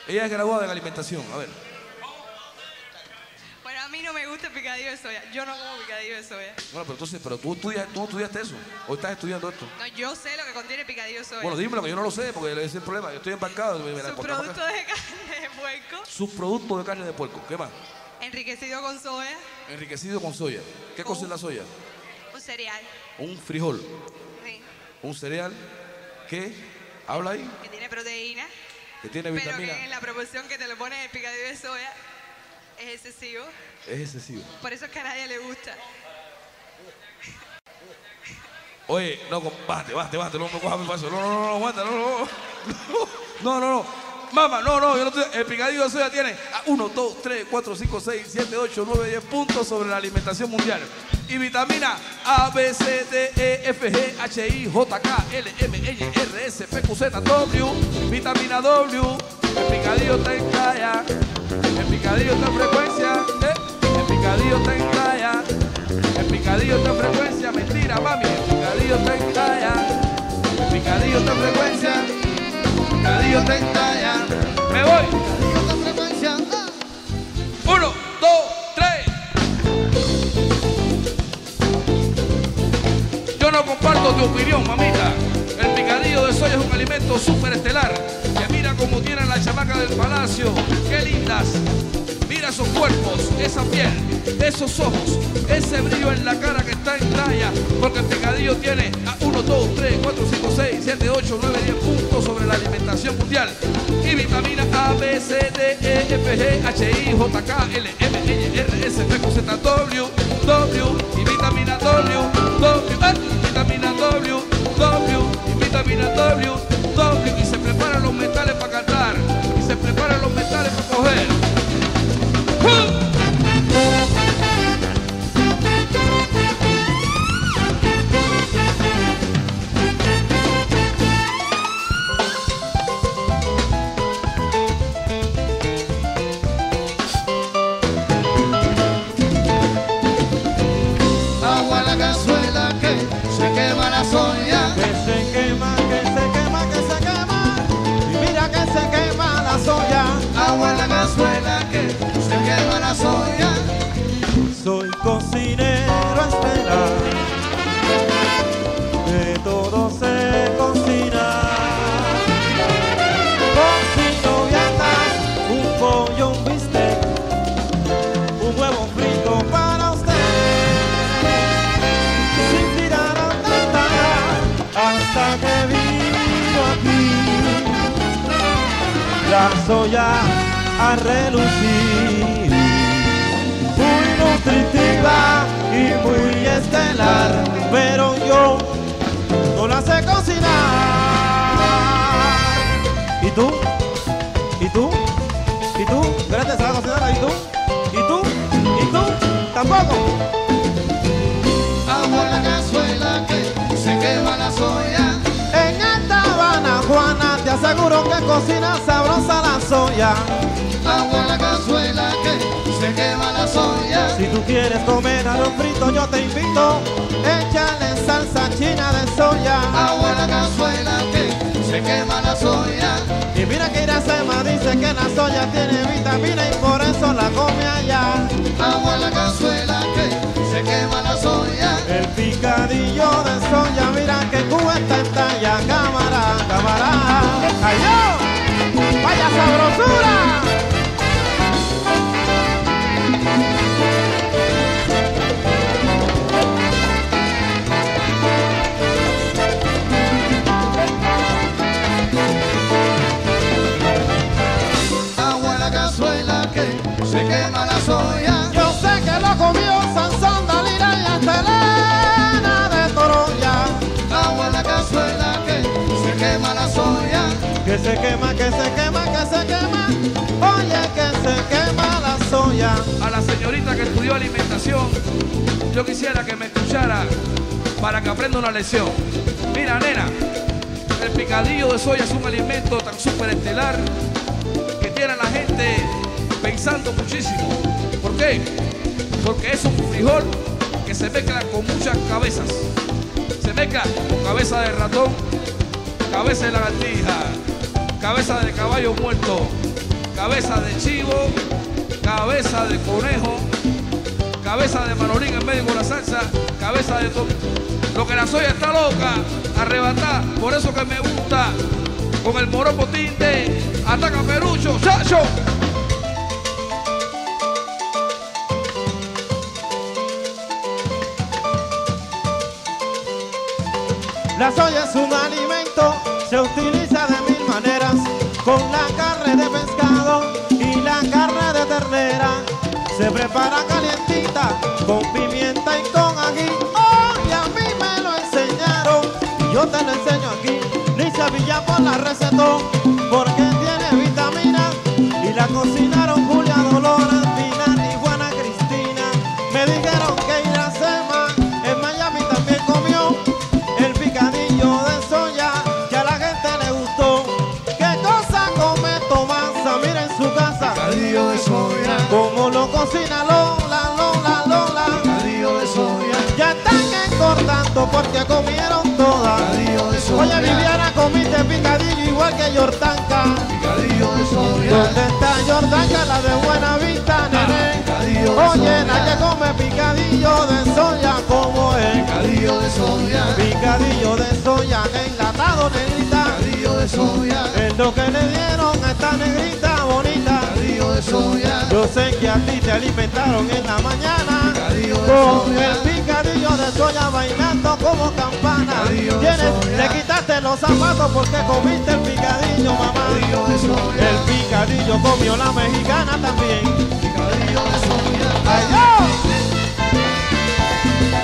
Ella es graduada en alimentación. A ver. Bueno, a mí no me gusta el picadillo de soya. Yo no como picadillo de soya. Bueno, pero entonces, pero tú estudiaste eso. ¿O estás estudiando esto? No, yo sé lo que contiene picadillo de soya. Bueno, dímelo, que yo no lo sé, porque ese es el problema. Yo estoy embarcado. Subproducto de carne de puerco. Subproducto de carne de puerco. ¿Qué más? Enriquecido con soya. Enriquecido con soya. ¿Qué cosa es la soya? Un cereal. Un frijol. Sí. Un cereal que... ¿Habla ahí? Que tiene proteína. Que tiene vitamina. Pero que en la proporción que te lo pones el picadillo de soya es excesivo. Es excesivo. Por eso es que a nadie le gusta. Oye, no, basta, no me cojas mi paso. No, aguanta, no. Mamá, no, yo no estoy. El picadillo de soya tiene 1, 2, 3, 4, 5, 6, 7, 8, 9, 10 puntos sobre la alimentación mundial. Y vitamina A, B, C, D, E, F, G, H, I, J, K, L, M, N, R, S, P, Q, Z, W. Vitamina W. El picadillo está en talla. El picadillo está en frecuencia. El picadillo está en talla. El picadillo está en frecuencia. Mentira, mami. El picadillo está en talla. El picadillo está en frecuencia. Picadillo te entalla. Me voy. Frecuencia. 1, 2, 3. Yo no comparto tu opinión, mamita. El picadillo de soya es un alimento superestelar. Que mira cómo tienen la chamaca del palacio. Qué lindas. Mira esos cuerpos, esa piel, esos ojos, ese brillo en la cara que está en talla, porque el picadillo tiene 1, 2, 3, 4, 5, 6, 7, 8, 9, 10 puntos sobre la alimentación mundial. Y vitamina A, B, C, D, E, F, G, H, I, J, K, L, M, N, R, S, P, Q, Z, W, W, y vitamina W, W, vitamina W, W, y vitamina W, W, y se preparan los metales para cantar, y se preparan los metales para coger. Agua la cazuela que se quema la soya, que se quema, que se quema, que se quema, y mira que se quema la soya. Agua la cazuela que se quema la soya. Soy cocinero estelar, de todo se cocina. Cocino viandas, un pollo, un bistec, un huevo frito para usted. Sin tirar a tanta, hasta que vino aquí la soya a relucir, muy nutritiva y muy estelar, pero yo no la sé cocinar. ¿Y tú? ¿Y tú? ¿Y tú? Espérate, ¿sabes cocinar? ¿Y tú? ¿Y tú? ¿Y tú? ¿Tampoco? Agua la cazuela que se quema la soya. En esta Habana, Juana, te aseguro que cocina sabrosa la soya. Agua la cazuela que se quema la soya. Si tú quieres comer arroz frito, yo te invito, échale salsa china de soya. Agua la cazuela que se quema la soya. Y mira que Iracema dice que la soya tiene vitamina y por eso la come allá. Agua la cazuela que se quema la soya. El picadillo de soya, mira que Cuba está en talla. Cámara, cámara, ¡ayó! ¡Vaya sabrosura! Se quema la soya. Yo sé que lo comió Sansón, Dalila y hasta Elena de Toroya. Agua en la cazuela que se quema la soya. Que se quema, que se quema, que se quema. Oye, que se quema la soya. A la señorita que estudió alimentación, yo quisiera que me escuchara para que aprenda una lección. Mira, nena, el picadillo de soya es un alimento tan superestelar que tiene a la gente pensando muchísimo. ¿Por qué? Porque es un frijol que se mezcla con muchas cabezas. Se mezcla con cabeza de ratón, cabeza de lagartija, cabeza de caballo muerto, cabeza de chivo, cabeza de conejo, cabeza de manolín en medio con la salsa, cabeza de todo. Lo que la soya está loca, arrebatada, por eso que me gusta, con el moropo tinte, ataca perucho, chacho. La soya es un alimento, se utiliza de mil maneras. Con la carne de pescado y la carne de ternera se prepara calientita con pimienta y con ají. ¡Oh! Y a mí me lo enseñaron y yo te lo enseño aquí. Lisa Villapor la recetó porque tiene vitamina y la cocinaron Julia Dolores. Como lo cocina Lola, Picadillo de soya. Ya están engordando porque comieron todas. Picadillo de soya. Oye, Viviana, comiste picadillo igual que Yordanca. Picadillo de soya. ¿Dónde está Yordanca, la de Buena Vista, nene? Oye, la que come picadillo de soya, ¿cómo es? Picadillo de soya. Picadillo de soya, enlatado, negrita. Picadillo de soya. Es lo que le dieron a esta negrita bonita. Yo sé que a ti te alimentaron en la mañana con el picadillo de soya bailando como campana. Le quitaste los zapatos porque comiste el picadillo, mamá. El picadillo comió la mexicana también. Picadillo de soya. ¡Ay, yo!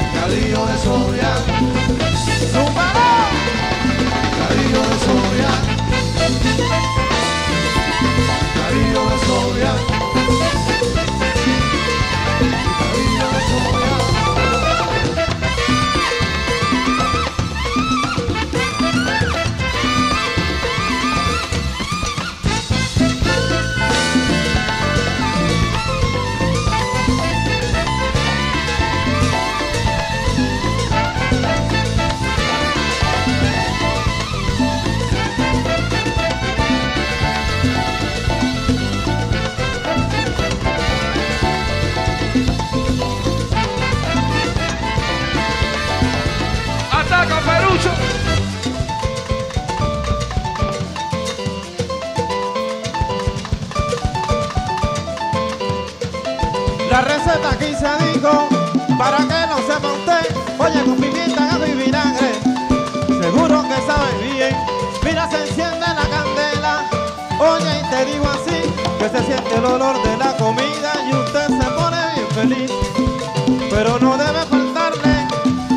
Picadillo de soya. ¡Zúmbalo! Picadillo de soya. Picadillo de soya. Picadillo de soya. La receta aquí se dijo, para que lo sepa usted. Oye, con pimienta, gato y vinagre, seguro que sabe bien. Mira, se enciende la candela, oye, y te digo así, que se siente el olor de la comida y usted se pone bien feliz. Pero no debe faltarle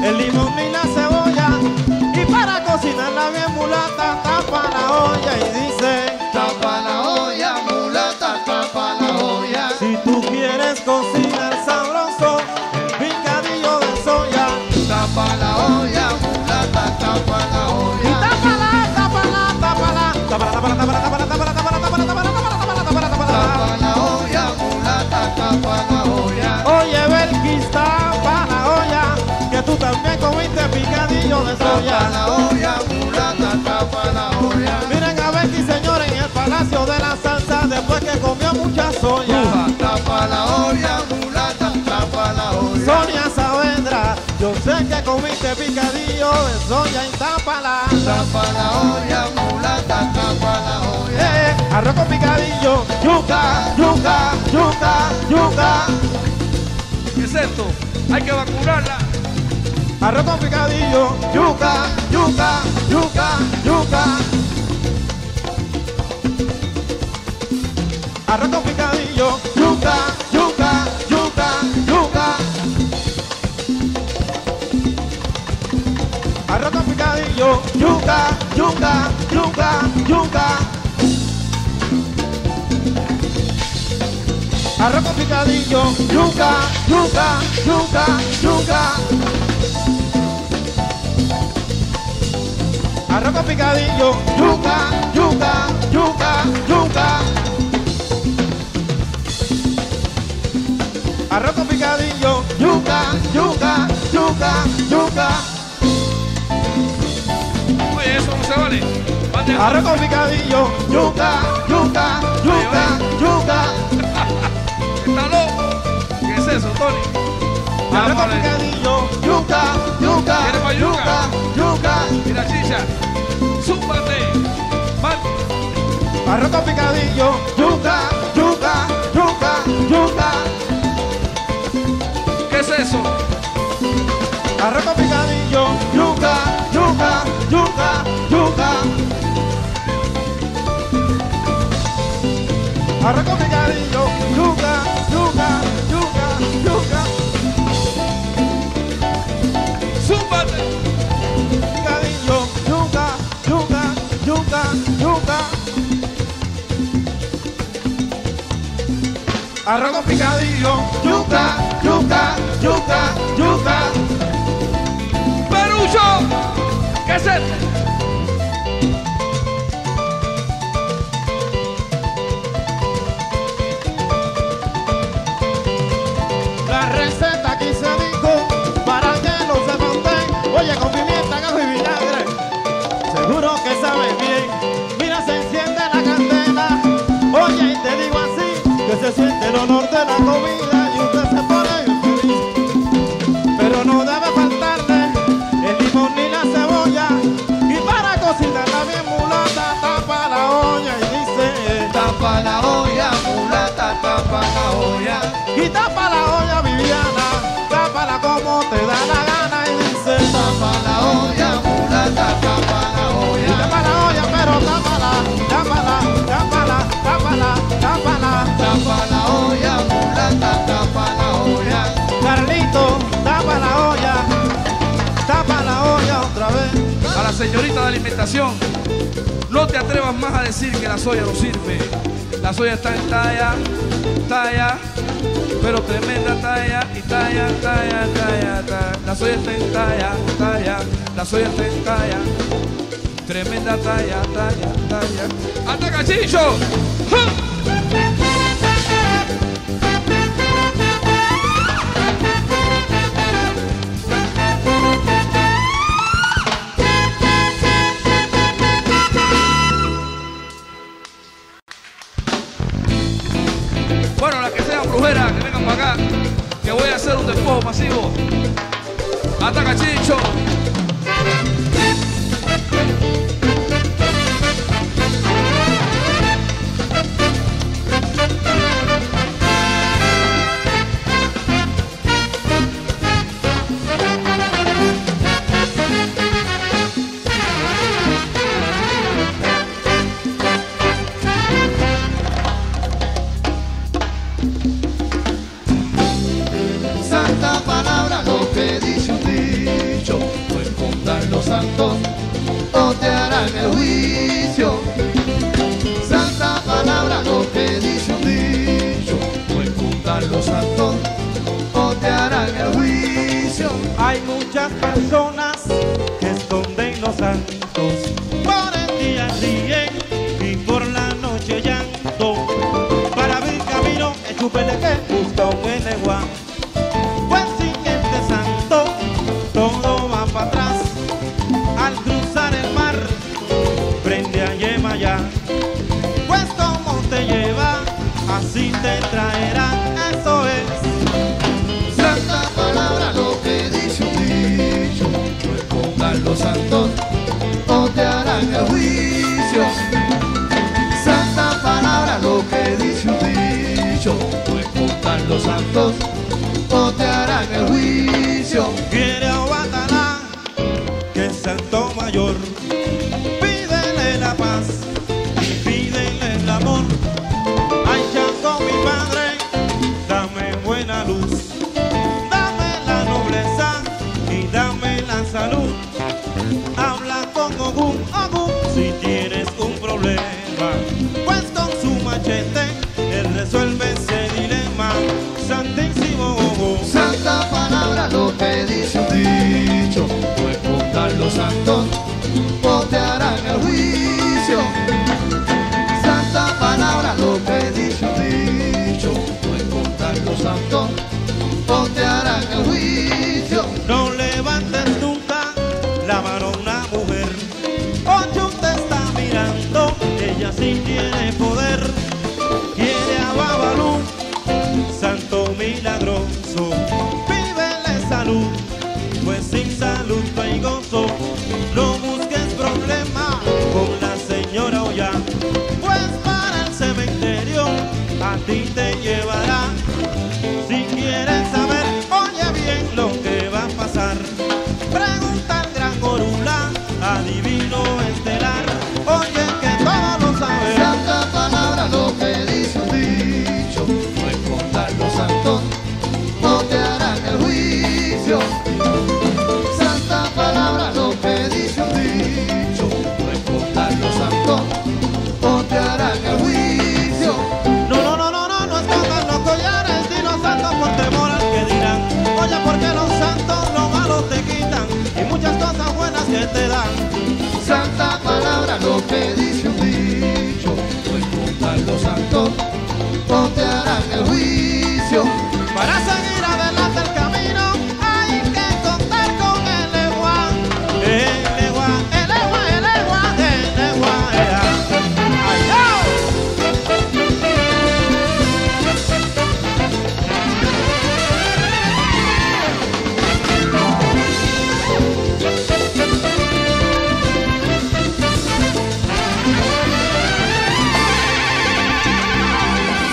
el limón ni la cebolla, y para cocinarla bien mulata, tapa la olla y dice, tapa la olla, mulata, tapa la olla. Si tú quieres cocinar sabroso, el picadillo de soya, tapa la olla, mulata, tapa la olla. Y tapa la olla, mulata, tapa la olla. Oye, Belkis, tapa la olla, tú también comiste picadillo de soya. Tapa la olla, mulata, tapa la olla. Miren a Betty, señores, en el Palacio de la Salsa, después que comió mucha soya. Tapa la olla, mulata, tapa la olla. Sonia Saavedra, yo sé que comiste picadillo de soya y tápala. Tapa la olla, mulata, tapa la olla. Arroz con picadillo, yuca, yuca, yuca, yuca. ¿Qué es esto? Hay que vacunarla. Arroz con picadillo, yuca, yuca, yuca, yuca. Arroz con picadillo, yuca, yuca, yuca, yuca. Arroz con picadillo, yuca, yuca, yuca, yuca. Arroz con picadillo, yuca, yuca, yuca, yuca. Arroz con picadillo, yuca, yuca, yuca, yuca. Arroz con picadillo, yuca, yuca, yuca, yuca. Oye, eso no se vale. Arroz con picadillo, yuca, yuca, yuca, yuca. Está loco. ¿Qué es eso, Tony? Arroz con picadillo, yuca, yuca, yuca, yuca. Mira, chicha, súpate, mate. Arroz con picadillo, yuca, yuca, yuca, yuca. ¿Qué es eso? Arroz con picadillo, yuca, yuca, yuca, yuca. arroz picadillo, yuca, yuca, yuca, yuca. Súbate. Picadillo, yuca, yuca, yuca, yuca. Arroz picadillo, yuca, yuca, yuca, yuca. Perucho, ¿qué es esto? Se siente el olor de la comida y usted se pone feliz. Pero no debe faltarle el limón ni la cebolla. Y para cocinarla bien mulata, tapa la olla y dice: tapa la olla, mulata, tapa la olla. Y tapa la olla, Viviana, tápala como te da la gana y dice: tapa la olla, mulata, tapa la olla. Y tapa la olla, pero tápala, tápala, tápala, tápala, tápala. Tapa la olla, mulata, tapa la olla. Carlito, tapa la olla otra vez. A la señorita de alimentación, no te atrevas más a decir que la soya no sirve. La soya está en talla, talla, pero tremenda talla y talla, talla, talla, talla. La soya está en talla, talla, la soya está en talla. Tremenda talla, talla, talla. ¡Hasta cachillo! ¡Ja! Masivo, ataca Chicho. Divino estelar, oye que todo lo sabe. Santa palabra lo que dice un día. que te dan. Santa palabra lo que dice un dicho, pues con los santos no te harán el juicio. Para seguir adelante el camino hay que contar con el Eguán. El Eguán, el Eguán, el Eguán, el Eguán.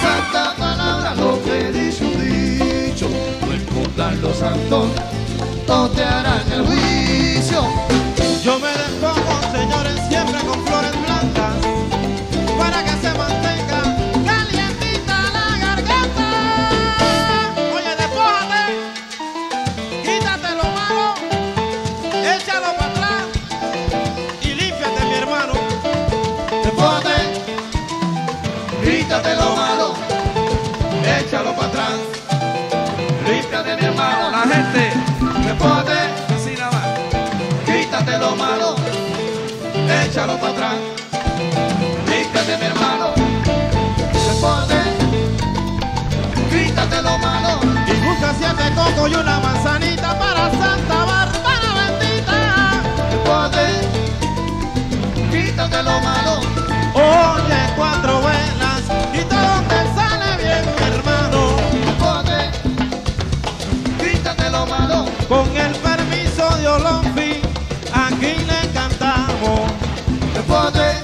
Santa palabra lo que dice un dicho, no importan los santos, no te harán el juicio. Yo me despojo, señores, siempre con flores blancas, para que se mantenga calientita la garganta. Oye, despójate, quítate lo malo, échalo para atrás y límpiate, mi hermano. Despójate, quítate lo malo, échalo para atrás, límpiate, mi hermano. La gente, despójate, así nada más, quítate lo malo, échalo para atrás, límpiate, mi hermano. Despójate, quítate lo malo, y busca 7 cocos y una manzanita para Santa Bárbara bendita. Despójate, quítate lo malo, oye 4 velas y todo te sale bien, mi hermano. Despójate, quítate lo malo, con el permiso de Olompi, aquí le cantamos. Despójate,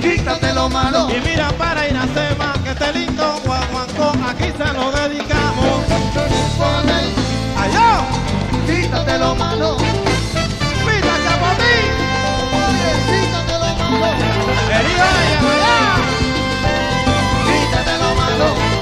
quítate lo malo, y mira para ir a Sema, que este lindo guaguancó aquí se lo dedicamos. Despójate, ¡ayó! quítate lo malo, ¡mira Chapotín! Oye, quítate lo malo, querido de Yamaya, quítate lo malo, quítate lo malo.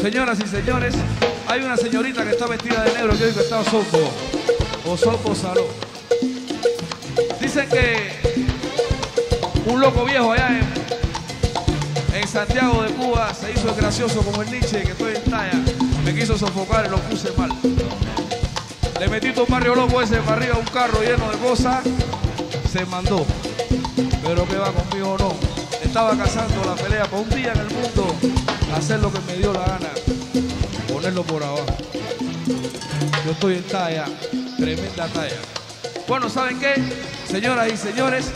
Señoras y señores, hay una señorita que está vestida de negro que hoy está Osopo, Osopo Saló. Dicen que un loco viejo allá en Santiago de Cuba se hizo gracioso como el Nietzsche, que estoy en talla, me quiso sofocar y lo puse mal. Le metí todo un barrio loco ese para arriba, un carro lleno de cosas, se mandó. Pero que va conmigo no, estaba cazando la pelea por un día en el mundo, hacer lo que me dio la gana, ponerlo por abajo. Yo estoy en talla, tremenda talla. Bueno, ¿saben qué? Señoras y señores,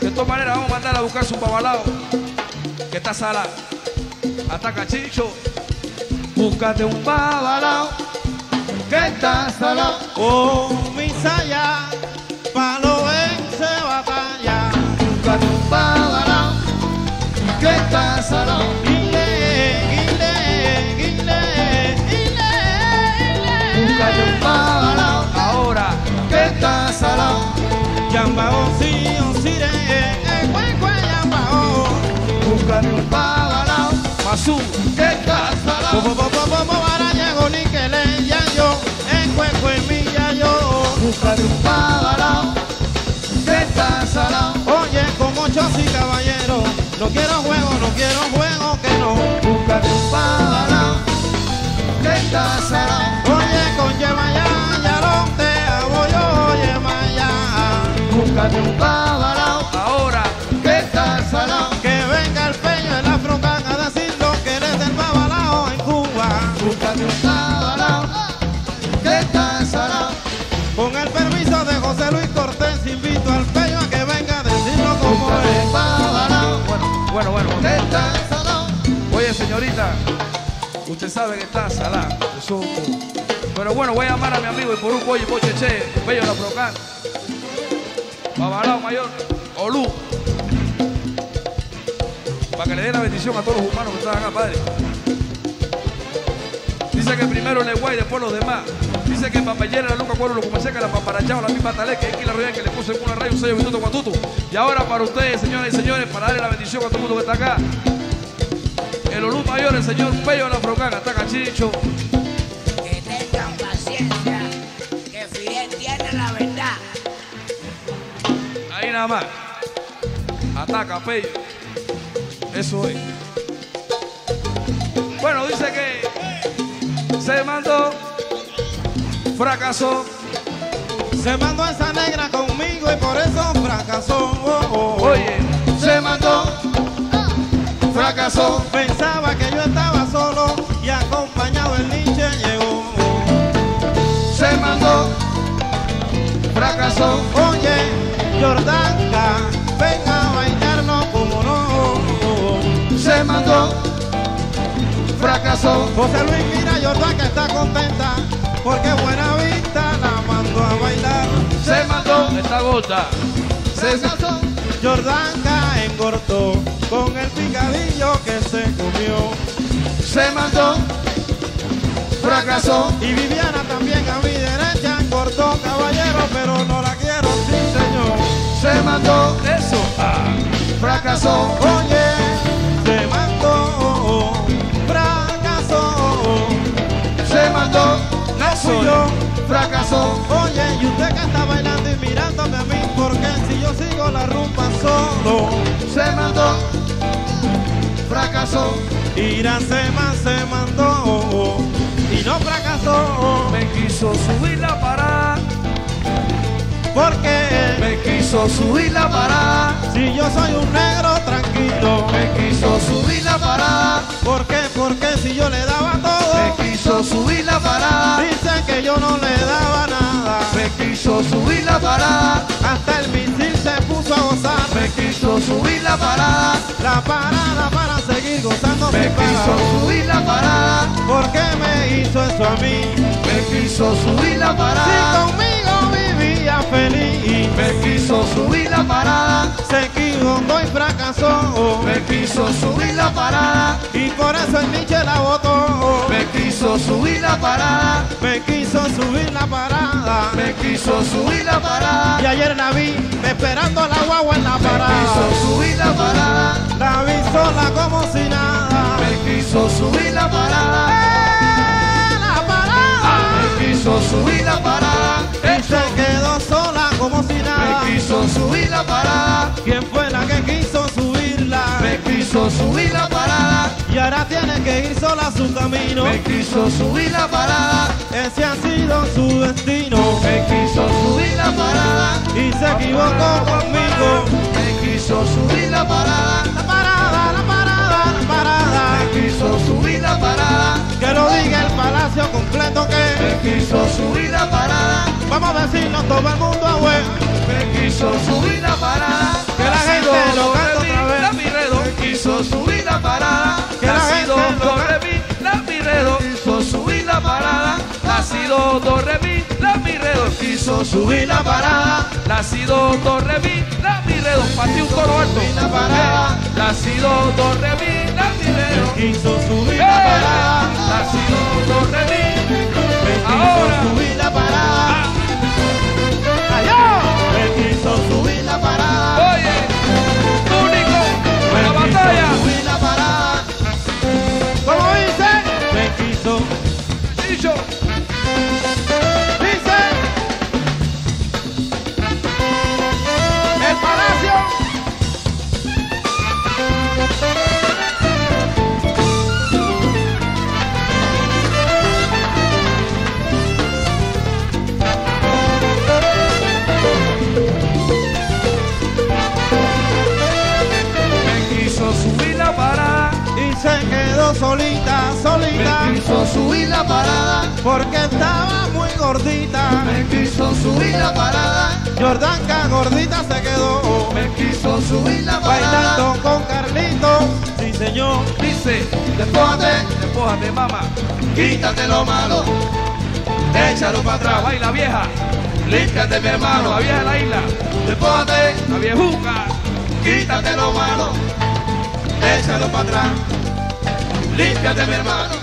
de todas maneras vamos a mandar a buscar su babalao, que está salado. Ataca Chicho, búscate un babalao, que está salado. Con mi saya, palo vence batalla. Búscate un babalao, que está salado. Búscate un babalao, ahora que está salado. Yambao, sí, osire, yambao. Búscate un babalao, masú, que está salado. Barañago, niquele, yayo, encuenco en mi yayo. Búscate un babalao, que está salado. Oye, con 8 sí caballeros, no quiero juego que no. Búscate un babalao, que está salado. Oye, con Yemaya, ya lo te hago yo, Yemaya. Búscate un babalao, ahora, que está salado. Que venga el Pello el Afrokán a decirlo que eres el babalao en Cuba. Búscate un babalao, que está salado. Con el permiso de José Luis Cortés, invito al Pello a que venga a decirlo como es. Bueno, que está salado. Oye, señorita, usted sabe que está salada, pero bueno, voy a llamar a mi amigo y por un pollo y pocheche, Pello el Afrokán, babalao mayor, Olú, para que le dé la bendición a todos los humanos que están acá, padre. Dice que primero el Eguá y después los demás. dice que papellera, la luca, cuero, lo como seca, la paparachao, la pipa talé, que aquí la rueda que le puso en una raya, un sello, minuto, guatuto. Y ahora para ustedes, señoras y señores, para darle la bendición a todo el mundo que está acá, el olú mayor, el señor Pello el Afrokán, hasta cachicho. Que tengan paciencia, que Fidel tiene la verdad. Ahí nada más. Ataca, Pello. Eso es. Bueno, dice que se mandó, fracasó. Se mandó esa negra conmigo y por eso fracasó. Oh, oh. Oye, se mandó, fracasó. Pensaba que yo estaba solo y acompañado el ninche llegó. Se mandó, fracasó. Oye, Jordanka, venga a bailarnos como no. Se mandó, fracasó. José Luis, mira, Jordanka está contenta porque Buena Vista la mandó a bailar. Se mandó, esta gota, se casó. Jordanka engordó con el picadillo que se comió. Se mandó, fracasó. Y Viviana también a mi derecha engordó, caballero, pero no la quiero, sí señor. Se mandó, eso, ah, fracasó. Oye, se mandó, fracasó. Se mandó, no soy yo, fracasó. Oye, y usted que está bailando y mirándome a mí, porque si yo sigo la rumba solo. Se mandó, fracasó. Iracema se mandó y no fracasó. Me quiso subir la parada, porque me quiso subir la parada. Si yo soy un negro tranquilo, me quiso subir la parada. ¿Por qué? Porque si yo le daba todo, me quiso subir la parada. Dicen que yo no le daba nada, me quiso subir la parada. Hasta el misil se puso a gozar, me quiso subir la parada. La parada para seguir gozando, me quiso subir la parada. ¿Por qué me hizo eso a mí? Me quiso subir la parada. Si conmigo vivía feliz, me quiso subir la parada. Se equivocó y fracasó, me quiso subir la parada. Y por eso el niche la botó, me quiso subir la parada. Me quiso subir la parada, me quiso subir la parada. Y ayer la vi esperando la guagua en la parada. Me quiso subir la parada, la vi sola como si nada. Me quiso subir la parada, la parada. Me quiso subir la parada. Se quedó sola como si nada. Me quiso subir la parada. ¿Quién fue la que quiso subirla? Me quiso subir la parada. Y ahora tiene que ir sola a su camino. Me quiso subir la parada. Ese ha sido su destino. Me quiso subir la parada. Y se equivocó conmigo. Me quiso subir la parada. La parada, la parada, la parada. Me quiso subir la parada. Que lo diga el palacio completo que me quiso subir la parada. Vamos a decirnos todo el mundo a huevo. Me quiso subir la parada. Que la gente lo cante otra vez. Me quiso subir la parada. Que la gente lo cante. Me quiso subir la parada. Nacido Torrevi, la Mirredo. Quiso subir la parada. Nacido Torrevi, la Mirredo. Partió un coro alto. Nacido Torrevi, la Mirredo. Quiso subir la parada. Nacido Torrevi. Ahora subir la parada. Me quiso subir la parada. Oye, tú único, la batalla. Me quiso subir la parada. ¿Cómo dice? Me quiso. Dicho. Dice. El palacio. Se quedó solita, solita. Me quiso subir la parada. Porque estaba muy gordita. Me quiso subir la parada. Jordanka gordita se quedó. Me quiso subir la parada. Bailando con Carlitos. Sí señor. Dice, despójate, despójate mamá. Quítate lo malo, échalo para atrás. Baila vieja, límpiate mi hermano. La vieja de la isla. Despójate, la viejuca. Quítate lo malo, échalo para atrás. Límpiate mi hermano.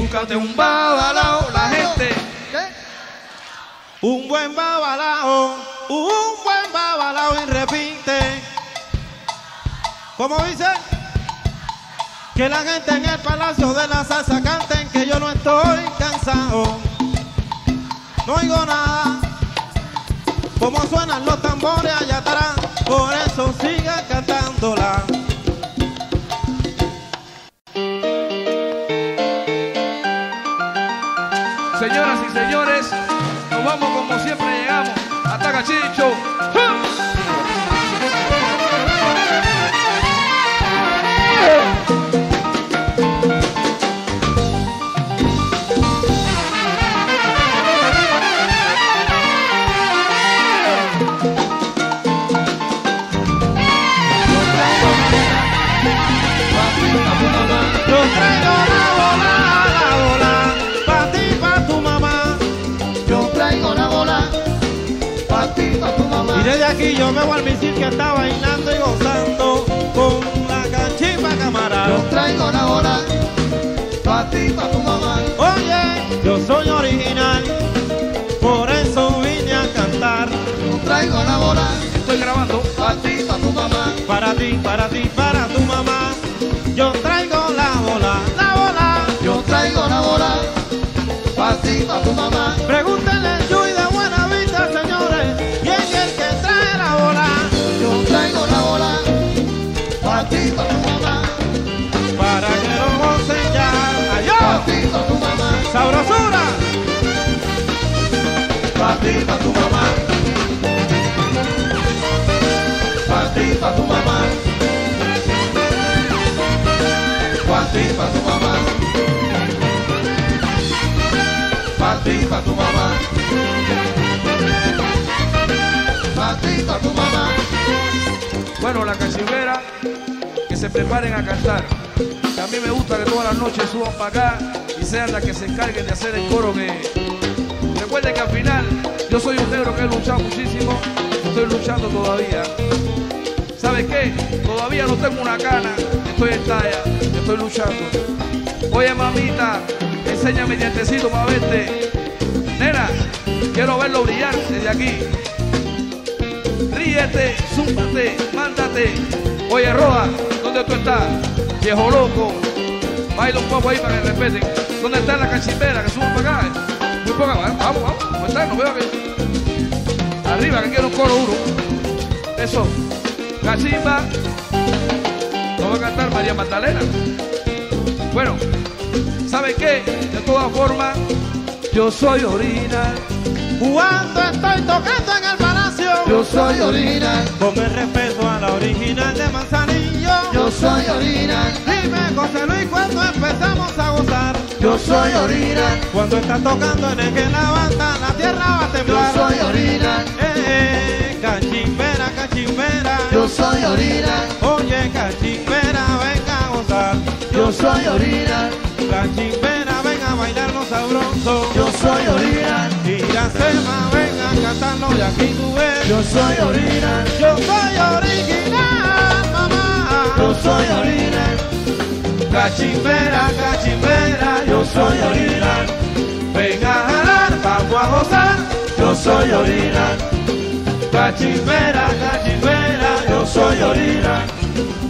búscate un babalao, la gente. ¿Qué? Un buen babalao y repite. ¿Cómo dice? Que la gente en el Palacio de la Salsa canten que yo no estoy cansado. No oigo nada. Como suenan los tambores allá atrás, por eso sigan cantándola. Señoras y señores, nos vamos como siempre llegamos. Hasta Cachicho. Desde aquí yo me voy al misil que está bailando y gozando con la cachimba, camarada. Yo traigo la hora pa' ti, pa' tu mamá. Oye, yo soy original, por eso vine a cantar. Yo traigo la hora, estoy grabando pa' ti, pa' tu mamá. Para ti, para ti, para tu mamá. Yo traigo la bola, la bola. Yo traigo la bola pa' ti, pa' tu mamá. Pregúntale al Yuy de Buena Vista, señores. Para que lo gocen ya. ¡Adiós! Pa' tu mamá. ¡Sabrosura! Pa' ti, pa' tu mamá. Pa' ti, pa' tu mamá. Pa' ti, pa' tu mamá. Pa' ti, pa' tu mamá. Pa' ti, pa' tu mamá. Bueno, la cachimbera, que se preparen a cantar. Que a mí me gusta que todas las noches suban para acá y sean las que se encarguen de hacer el coro. Que recuerden que al final yo soy un negro que he luchado muchísimo, estoy luchando todavía. ¿Sabes qué? Todavía no tengo una cana, estoy en talla, estoy luchando. Oye, mamita, enseña mi dientecito para verte. Nena, quiero verlo brillar desde aquí. Ríete, zúmbate, mándate. Oye, Roa, ¿dónde tú estás? Viejo loco. Baila un poco ahí para que respeten. ¿Dónde está la cachimbera? Que suban para acá. Muy poca, vamos, vamos. ¿Cómo están? No veo que... Arriba, que quiero un coro duro. Eso. Cachimba. Lo va a cantar María Magdalena. Bueno, ¿saben qué? De todas formas, yo soy original. Cuando estoy tocando en el palacio, yo soy original. Con el respeto a la original de Manzanillo, yo soy original. Dime, José Luis, cuando empezamos a gozar, yo soy original. Cuando estás tocando en el que la banda, la tierra va a temblar, yo soy original. Cachimbera, cachimbera, yo soy original. Oye, cachimbera, venga a gozar, yo soy original. Cachimbera, venga a bailarnos sabroso, yo soy original. Iracema, venga a cantarlo de aquí tú ves, yo soy original. Yo soy original, mamá, yo soy original. Cachimbera, cachimbera, yo soy original. Venga a jalar, vamos a gozar, yo soy original. Cachimbera, cachimbera, yo soy original.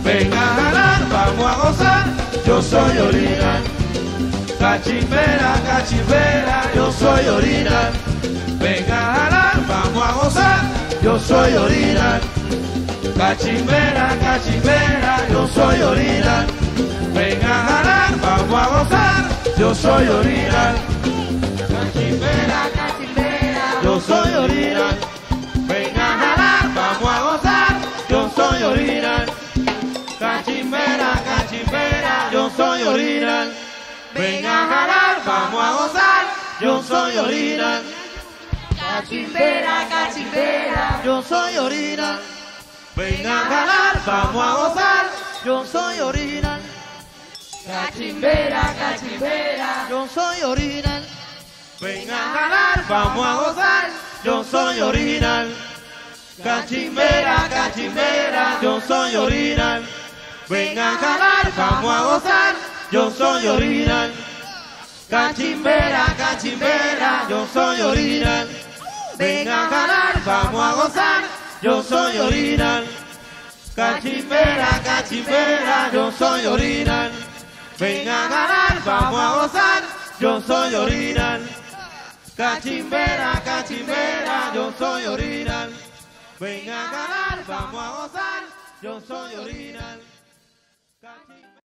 Venga a jalar, vamos a gozar, yo soy original. Cachimbera, cachimbera, yo soy original. Venga a jalar, vamos a gozar, yo soy original. Cachimbera, cachimbera, yo soy original. Venga a jalar, vamos a gozar, yo soy original. Cachimbera, cachimbera, yo soy original. Venga a jalar, vamos a gozar, yo soy original. Cachimbera, cachimbera, yo soy original. Venga a jalar, vamos a gozar, yo soy original. Cachimbera, cachimbera, yo soy original. Venga a jalar, vamos a gozar, yo soy original. Cachimbera, cachimbera, yo soy original. Venga a jalar, vamos a gozar, yo soy original. Cachimbera, cachimbera, yo soy original. Venga a jalar, vamos a gozar, yo soy original. Cachimbera, cachimbera, yo soy original. Venga a ganar, vamos a gozar, yo soy original. Cachimbera, cachimbera, yo soy original. Venga a ganar, vamos a gozar, yo soy original. Cachimbera, cachimbera, yo soy original. Venga a ganar, vamos a gozar, yo soy original.